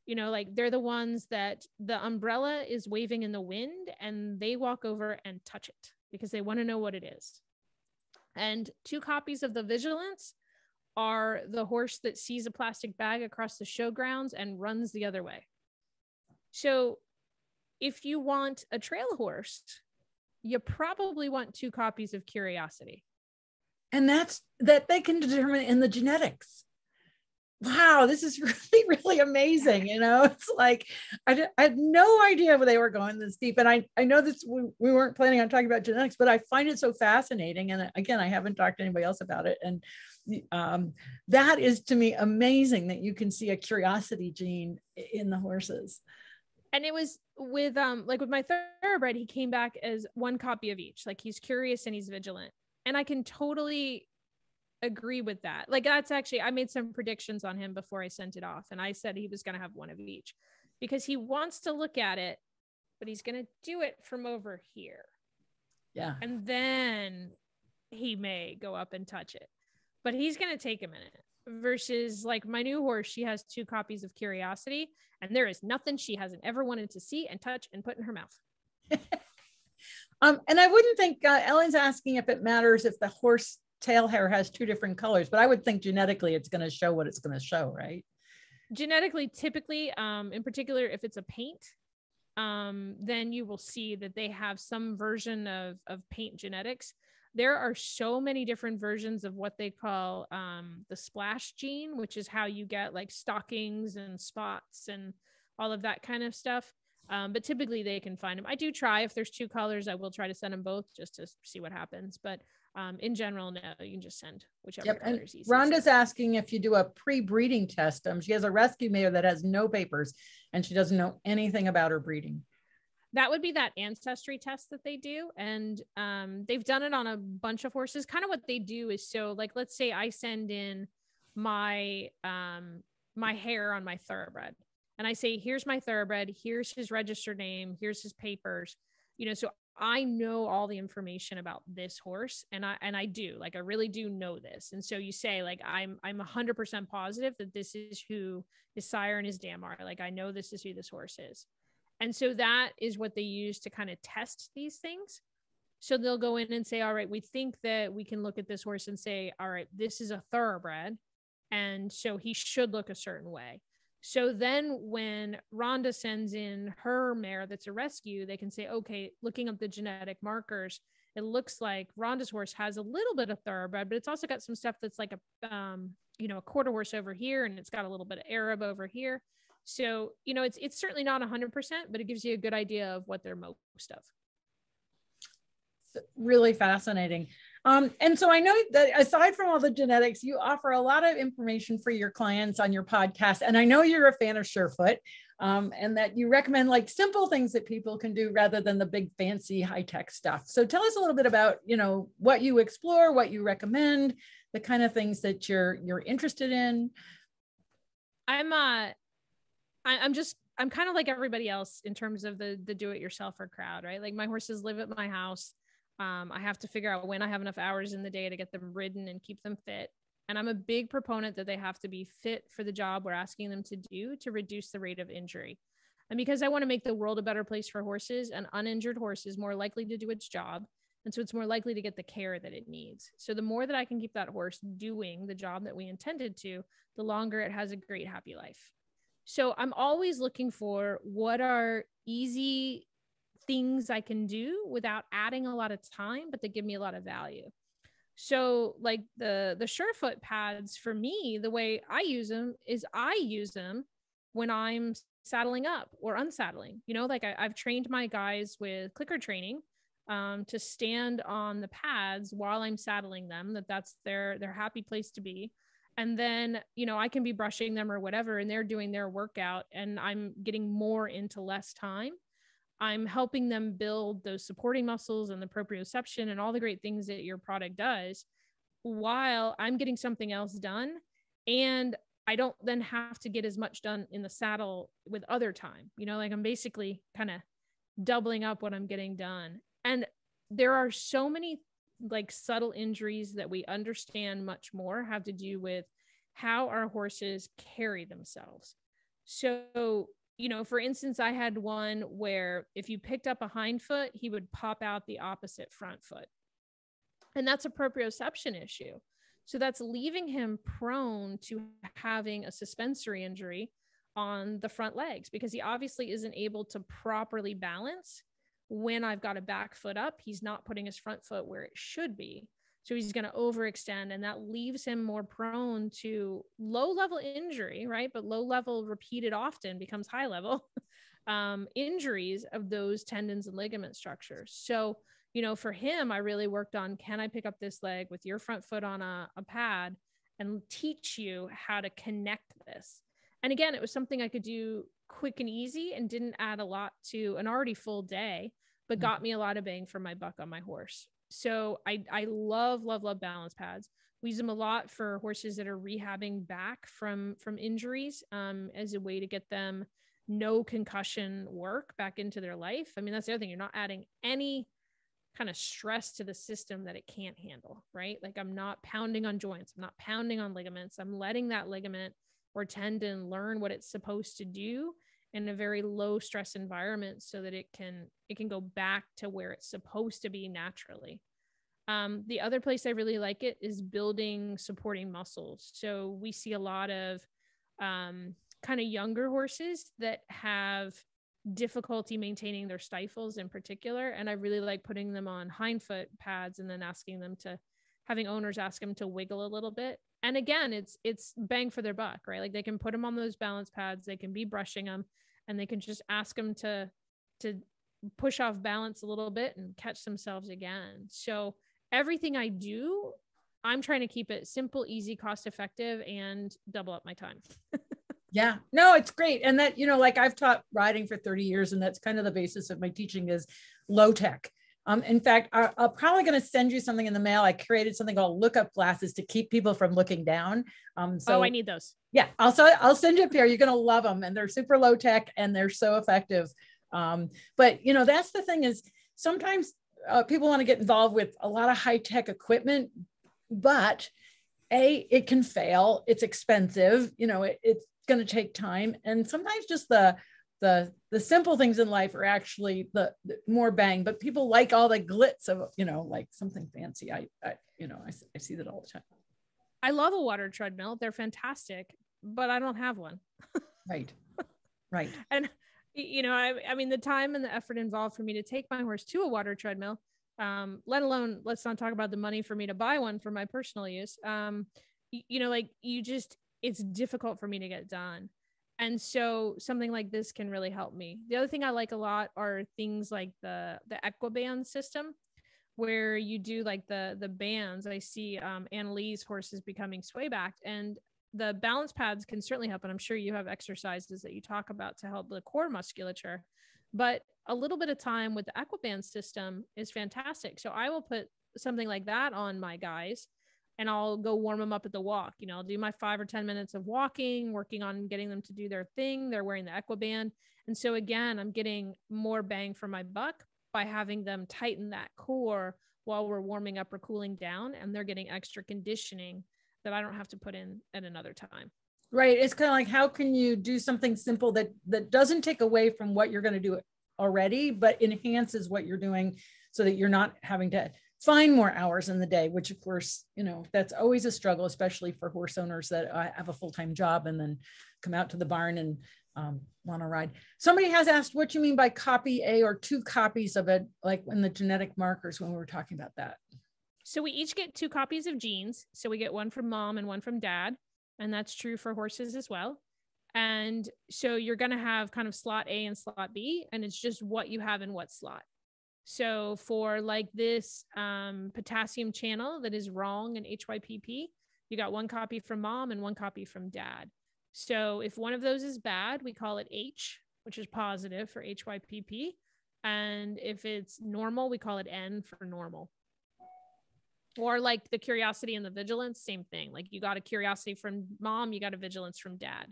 You know, like they're the ones that the umbrella is waving in the wind and they walk over and touch it because they want to know what it is. And two copies of the vigilance are the horse that sees a plastic bag across the showgrounds and runs the other way. So if you want a trail horse, you probably want two copies of curiosity. And that's that they can determine in the genetics. Wow, this is really, really amazing. You know, it's like, I, I had no idea where they were going this deep. And I, I know this, we, we weren't planning on talking about genetics, but I find it so fascinating. And again, I haven't talked to anybody else about it. And um, that is, to me, amazing that you can see a curiosity gene in the horses. And it was with, um, like with my thoroughbred, he came back as one copy of each. Like he's curious and he's vigilant. And I can totally agree with that. Like that's actually, I made some predictions on him before I sent it off. And I said he was going to have one of each because he wants to look at it, but he's going to do it from over here. Yeah. And then he may go up and touch it, but he's going to take a minute versus like my new horse. She has two copies of curiosity and there is nothing she hasn't ever wanted to see and touch and put in her mouth. um, and I wouldn't think uh, Ellen's asking if it matters if the horse tail hair has two different colors, but I would think genetically it's going to show what it's going to show, right? Genetically, typically, um, in particular, if it's a paint, um, then you will see that they have some version of, of paint genetics. There are so many different versions of what they call um, the splash gene, which is how you get like stockings and spots and all of that kind of stuff. Um, but typically they can find them. I do try, if there's two colors, I will try to send them both just to see what happens. But um, in general, no, you can just send whichever yep. color is easy. Rhonda's asking if you do a pre-breeding test. Um, she has a rescue mare that has no papers and she doesn't know anything about her breeding. That would be that ancestry test that they do. And um, they've done it on a bunch of horses. Kind of what they do is, so like, let's say I send in my, um, my hair on my thoroughbred. And I say, here's my thoroughbred, here's his registered name, here's his papers, you know, so I know all the information about this horse. And I, and I do, like, I really do know this. And so you say like, I'm, I'm a hundred percent positive that this is who his sire and his dam are. Like, I know this is who this horse is. And so that is what they use to kind of test these things. So they'll go in and say, all right, we think that we can look at this horse and say, all right, this is a thoroughbred. And so he should look a certain way. So then when Rhonda sends in her mare that's a rescue, they can say, okay, looking up the genetic markers, it looks like Rhonda's horse has a little bit of thoroughbred, but it's also got some stuff that's like a, um, you know, a quarter horse over here, and it's got a little bit of Arab over here. So, you know, it's, it's certainly not a hundred percent, but it gives you a good idea of what they're most of. It's really fascinating. Um, and so I know that aside from all the genetics, you offer a lot of information for your clients on your podcast. And I know you're a fan of Surefoot, um, and that you recommend like simple things that people can do rather than the big fancy high-tech stuff. So tell us a little bit about, you know, what you explore, what you recommend, the kind of things that you're, you're interested in. I'm, uh, I'm just, I'm kind of like everybody else in terms of the, the do-it-yourselfer crowd, right? Like my horses live at my house. Um, I have to figure out when I have enough hours in the day to get them ridden and keep them fit. And I'm a big proponent that they have to be fit for the job we're asking them to do to reduce the rate of injury. And because I want to make the world a better place for horses, an uninjured horse is more likely to do its job. And so it's more likely to get the care that it needs. So the more that I can keep that horse doing the job that we intended to, the longer it has a great, happy life. So I'm always looking for what are easy things I can do without adding a lot of time, but they give me a lot of value. So like the, the Surefoot pads for me, the way I use them is I use them when I'm saddling up or unsaddling, you know, like I, I've trained my guys with clicker training um, to stand on the pads while I'm saddling them, that that's their, their happy place to be. And then, you know, I can be brushing them or whatever, and they're doing their workout and I'm getting more into less time. I'm helping them build those supporting muscles and the proprioception and all the great things that your product does while I'm getting something else done. And I don't then have to get as much done in the saddle with other time, you know, like I'm basically kind of doubling up what I'm getting done. And there are so many like subtle injuries that we understand much more have to do with how our horses carry themselves. So, you know, for instance, I had one where if you picked up a hind foot, he would pop out the opposite front foot. And that's a proprioception issue. So that's leaving him prone to having a suspensory injury on the front legs because he obviously isn't able to properly balance. When I've got a back foot up, he's not putting his front foot where it should be. So he's going to overextend, and that leaves him more prone to low level injury, right? But low level repeated often becomes high level um, injuries of those tendons and ligament structures. So, you know, for him, I really worked on, can I pick up this leg with your front foot on a, a pad and teach you how to connect this? And again, it was something I could do quick and easy and didn't add a lot to an already full day, but got me a lot of bang for my buck on my horse. So I, I love, love, love balance pads. We use them a lot for horses that are rehabbing back from, from injuries um, as a way to get them no concussion work back into their life. I mean, that's the other thing. You're not adding any kind of stress to the system that it can't handle, right? Like I'm not pounding on joints. I'm not pounding on ligaments. I'm letting that ligament or tendon learn what it's supposed to do in a very low stress environment so that it can, it can go back to where it's supposed to be naturally. Um, the other place I really like it is building supporting muscles. So we see a lot of um, kind of younger horses that have difficulty maintaining their stifles in particular. And I really like putting them on hindfoot pads and then asking them to, having owners ask them to wiggle a little bit. And again, it's, it's bang for their buck, right? Like they can put them on those balance pads, they can be brushing them, and they can just ask them to, to push off balance a little bit and catch themselves again. So everything I do, I'm trying to keep it simple, easy, cost-effective, and double up my time. Yeah, no, it's great. And that, you know, like I've taught riding for thirty years, and that's kind of the basis of my teaching is low tech. Um, in fact, I, I'm probably going to send you something in the mail. I created something called lookup glasses to keep people from looking down. Um, so, oh, I need those. Yeah, I'll, I'll send you a pair. You're going to love them. And they're super low tech and they're so effective. Um, but, you know, that's the thing is sometimes uh, people want to get involved with a lot of high tech equipment, but A, it can fail. It's expensive. You know, it, it's going to take time. And sometimes just the The, the simple things in life are actually the, the more bang, but people like all the glitz of, you know, like something fancy. I, I you know, I, I see that all the time. I love a water treadmill. They're fantastic, but I don't have one. Right. Right. And, you know, I, I mean, the time and the effort involved for me to take my horse to a water treadmill, um, let alone, let's not talk about the money for me to buy one for my personal use. Um, you, you know, like you just, it's difficult for me to get done. And so something like this can really help me. The other thing I like a lot are things like the, the EquiBand system, where you do like the, the bands. I see um, Annalise's horse is becoming sway backed, and the balance pads can certainly help. And I'm sure you have exercises that you talk about to help the core musculature, but a little bit of time with the EquiBand system is fantastic. So I will put something like that on my guys, and I'll go warm them up at the walk. You know, I'll do my five or ten minutes of walking, working on getting them to do their thing. They're wearing the EquiBand. And so again, I'm getting more bang for my buck by having them tighten that core while we're warming up or cooling down, and they're getting extra conditioning that I don't have to put in at another time. Right. It's kind of like, how can you do something simple that, that doesn't take away from what you're going to do already, but enhances what you're doing so that you're not having to find more hours in the day, which of course, you know, that's always a struggle, especially for horse owners that uh, have a full-time job and then come out to the barn and um, want to ride. Somebody has asked, what do you mean by copy A or two copies of it, like in the genetic markers when we were talking about that? So we each get two copies of genes. So we get one from mom and one from dad. And that's true for horses as well. And so you're going to have kind of slot A and slot B, and it's just what you have in what slot. So for like this um, potassium channel that is wrong in H Y P P, you got one copy from mom and one copy from dad. So if one of those is bad, we call it H, which is positive for H Y P P. And if it's normal, we call it N for normal. Or like the curiosity and the vigilance, same thing. Like you got a curiosity from mom, you got a vigilance from dad.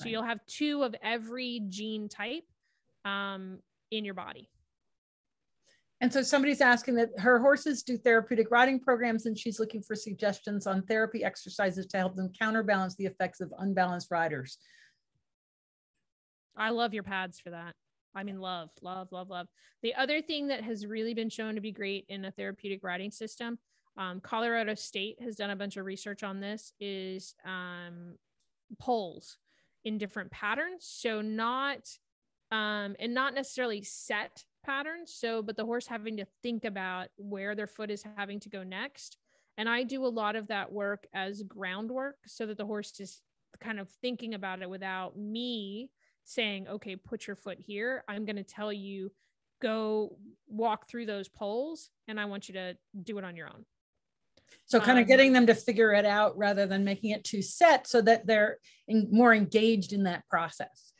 So right. You'll have two of every gene type um, in your body. And so somebody's asking that her horses do therapeutic riding programs, and she's looking for suggestions on therapy exercises to help them counterbalance the effects of unbalanced riders. I love your pads for that. I mean, love, love, love, love. The other thing that has really been shown to be great in a therapeutic riding system, Um, Colorado State has done a bunch of research on this, is um, poles in different patterns. So not, um, and not necessarily set patterns. So, but the horse having to think about where their foot is having to go next. And I do a lot of that work as groundwork so that the horse is kind of thinking about it without me saying, okay, put your foot here. I'm going to tell you, go walk through those poles, and I want you to do it on your own. So kind of getting them to figure it out rather than making it too set, so that they're in, more engaged in that process.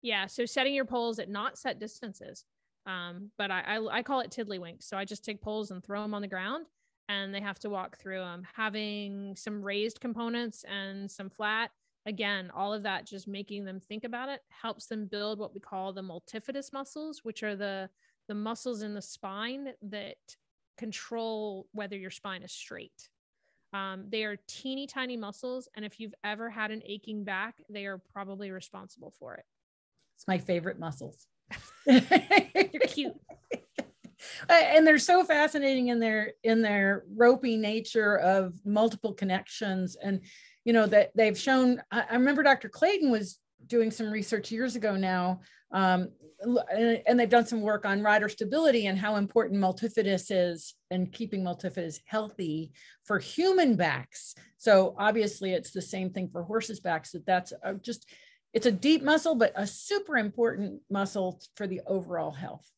Yeah. So setting your poles at not set distances. Um, but I, I, I call it tiddlywinks. So I just take poles and throw them on the ground, and they have to walk through them, having some raised components and some flat. Again, all of that, just making them think about it, helps them build what we call the multifidus muscles, which are the, the muscles in the spine that control whether your spine is straight. Um, they are teeny tiny muscles. And if you've ever had an aching back, they are probably responsible for it. It's my favorite muscles. You're cute. And they're so fascinating in their, in their ropey nature of multiple connections. And, you know, that they've shown, I remember Doctor Clayton was doing some research years ago now, um, and, and they've done some work on rider stability and how important multifidus is and keeping multifidus healthy for human backs. So obviously it's the same thing for horses' backs, that that's a, just, it's a deep muscle, but a super important muscle for the overall health.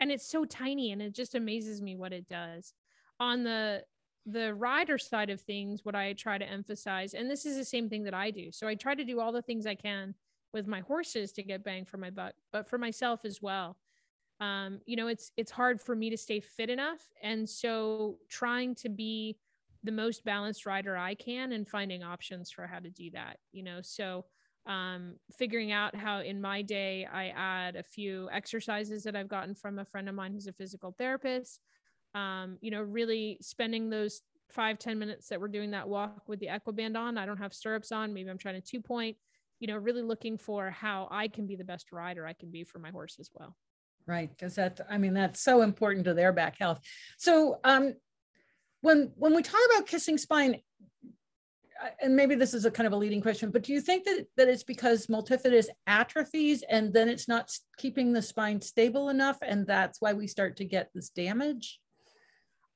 And it's so tiny, and it just amazes me what it does. On the the rider side of things, what I try to emphasize, and this is the same thing that I do. So I try to do all the things I can with my horses to get bang for my buck, but for myself as well. Um, you know, it's, it's hard for me to stay fit enough. And so trying to be the most balanced rider I can, and finding options for how to do that, you know, so um, figuring out how in my day, I add a few exercises that I've gotten from a friend of mine who's a physical therapist. Um, you know, really spending those five, ten minutes that we're doing that walk with the EquiBand on. I don't have stirrups on. Maybe I'm trying to two point, you know, really looking for how I can be the best rider I can be for my horse as well. Right. Because that, I mean, that's so important to their back health. So um, when, when we talk about kissing spine, and maybe this is a kind of a leading question, but do you think that, that it's because multifidus atrophies and then it's not keeping the spine stable enough, and that's why we start to get this damage?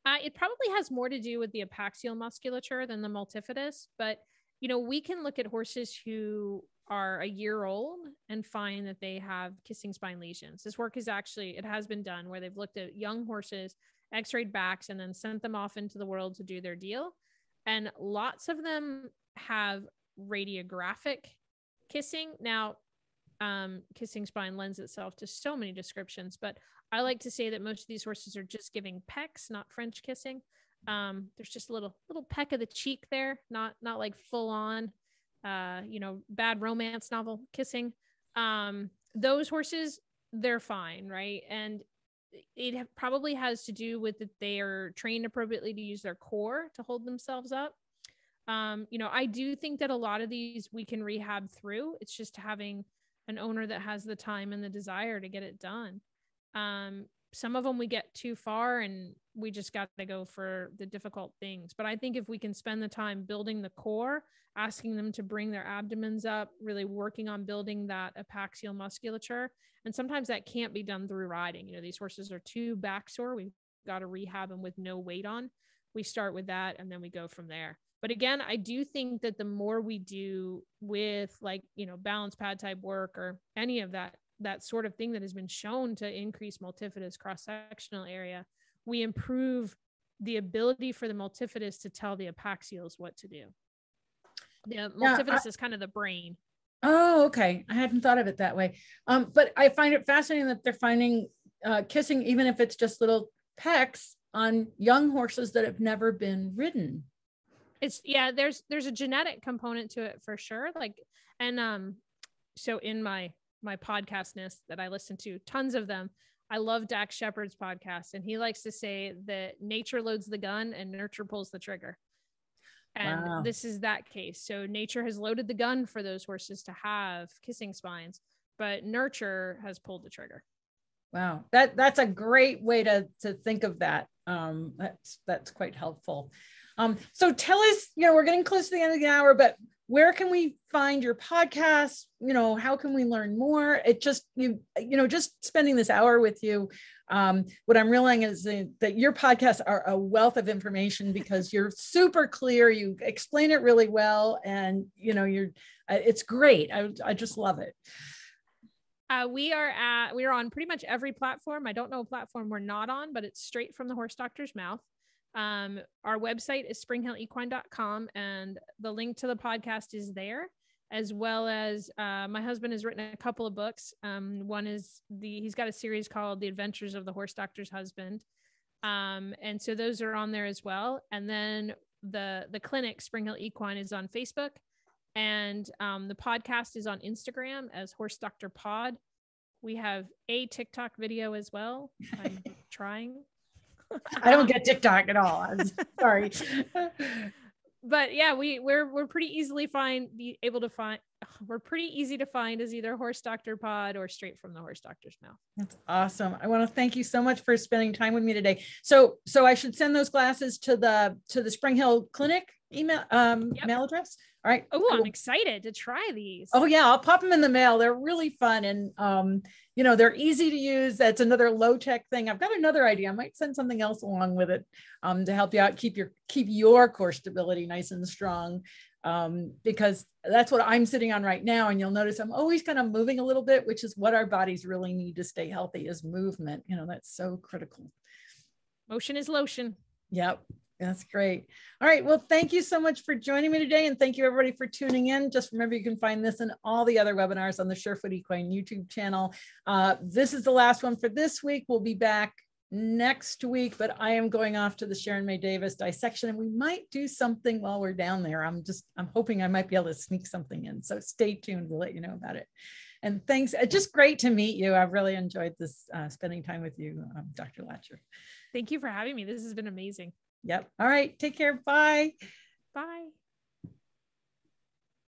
Uh, it probably has more to do with the apaxial musculature than the multifidus, but, you know, we can look at horses who are a year old and find that they have kissing spine lesions. This work is actually, it has been done where they've looked at young horses, x-rayed backs, and then sent them off into the world to do their deal. And lots of them have radiographic kissing. Now, um, kissing spine lends itself to so many descriptions, but I like to say that most of these horses are just giving pecks, not French kissing. Um, there's just a little, little peck of the cheek there, not, not like full on, uh, you know, bad romance novel kissing. Um, those horses, they're fine. Right. And it probably has to do with that they are trained appropriately to use their core to hold themselves up. Um, you know, I do think that a lot of these we can rehab through. It's just having an owner that has the time and the desire to get it done. Um, some of them we get too far and we just got to go for the difficult things. But I think if we can spend the time building the core, asking them to bring their abdomens up, really working on building that apaxial musculature. And sometimes that can't be done through riding. You know, these horses are too back sore. We've got to rehab them with no weight on. We start with that and then we go from there. But again, I do think that the more we do with, like, you know, balance pad type work or any of that, that sort of thing that has been shown to increase multifidus cross-sectional area, we improve the ability for the multifidus to tell the apaxials what to do. The multifidus yeah, I, is kind of the brain. Oh, okay. I hadn't thought of it that way. Um, but I find it fascinating that they're finding uh, kissing, even if it's just little pecks, on young horses that have never been ridden. It's yeah, there's, there's a genetic component to it for sure. Like, and um, so in my, my podcastness that I listen to, tons of them, I love Dax Shepard's podcast. And he likes to say that nature loads the gun and nurture pulls the trigger. And wow. This is that case. So nature has loaded the gun for those horses to have kissing spines, but nurture has pulled the trigger. Wow. That that's a great way to, to think of that. Um, that's, that's quite helpful. Um, so tell us, you know, we're getting close to the end of the hour, but where can we find your podcast? You know, how can we learn more? It just, you, you know, just spending this hour with you. Um, what I'm realizing is that your podcasts are a wealth of information because you're super clear. You explain it really well. And, you know, you're, it's great. I, I just love it. Uh, we are at, we are on pretty much every platform. I don't know a platform we're not on, but it's Straight from the Horse Doctor's Mouth. Um, our website is spring hill equine dot com and the link to the podcast is there, as well as, uh, my husband has written a couple of books. Um, one is the, he's got a series called The Adventures of the Horse Doctor's Husband. Um, and so those are on there as well. And then the, the clinic Springhill Equine is on Facebook, and, um, the podcast is on Instagram as Horse Doctor Pod. We have a TikTok video as well. I'm trying. I don't get TikTok at all. I'm sorry. But yeah, we we're, we're pretty easily find be able to find, we're pretty easy to find as either Horse Doctor Pod or Straight from the Horse Doctor's Mouth. That's awesome. I want to thank you so much for spending time with me today. So, so I should send those glasses to the, to the Springhill Clinic email, um, yep. mail address. All right. Oh, cool. I'm excited to try these. Oh yeah. I'll pop them in the mail. They're really fun. And, um, you know, they're easy to use. That's another low tech thing. I've got another idea. I might send something else along with it, um, to help you out, keep your, keep your core stability nice and strong. Um, because that's what I'm sitting on right now. And you'll notice I'm always kind of moving a little bit, which is what our bodies really need to stay healthy is movement. You know, that's so critical. Motion is lotion. Yep. That's great. All right. Well, thank you so much for joining me today. And thank you everybody for tuning in. Just remember, you can find this and all the other webinars on the Surefoot Equine YouTube channel. Uh, this is the last one for this week. We'll be back next week, but I am going off to the Sharon May Davis dissection, and we might do something while we're down there. I'm just, I'm hoping I might be able to sneak something in. So stay tuned. We'll let you know about it. And thanks. It's just great to meet you. I've really enjoyed this, uh, spending time with you, um, Doctor Lacher. Thank you for having me. This has been amazing. Yep. All right. Take care. Bye. Bye.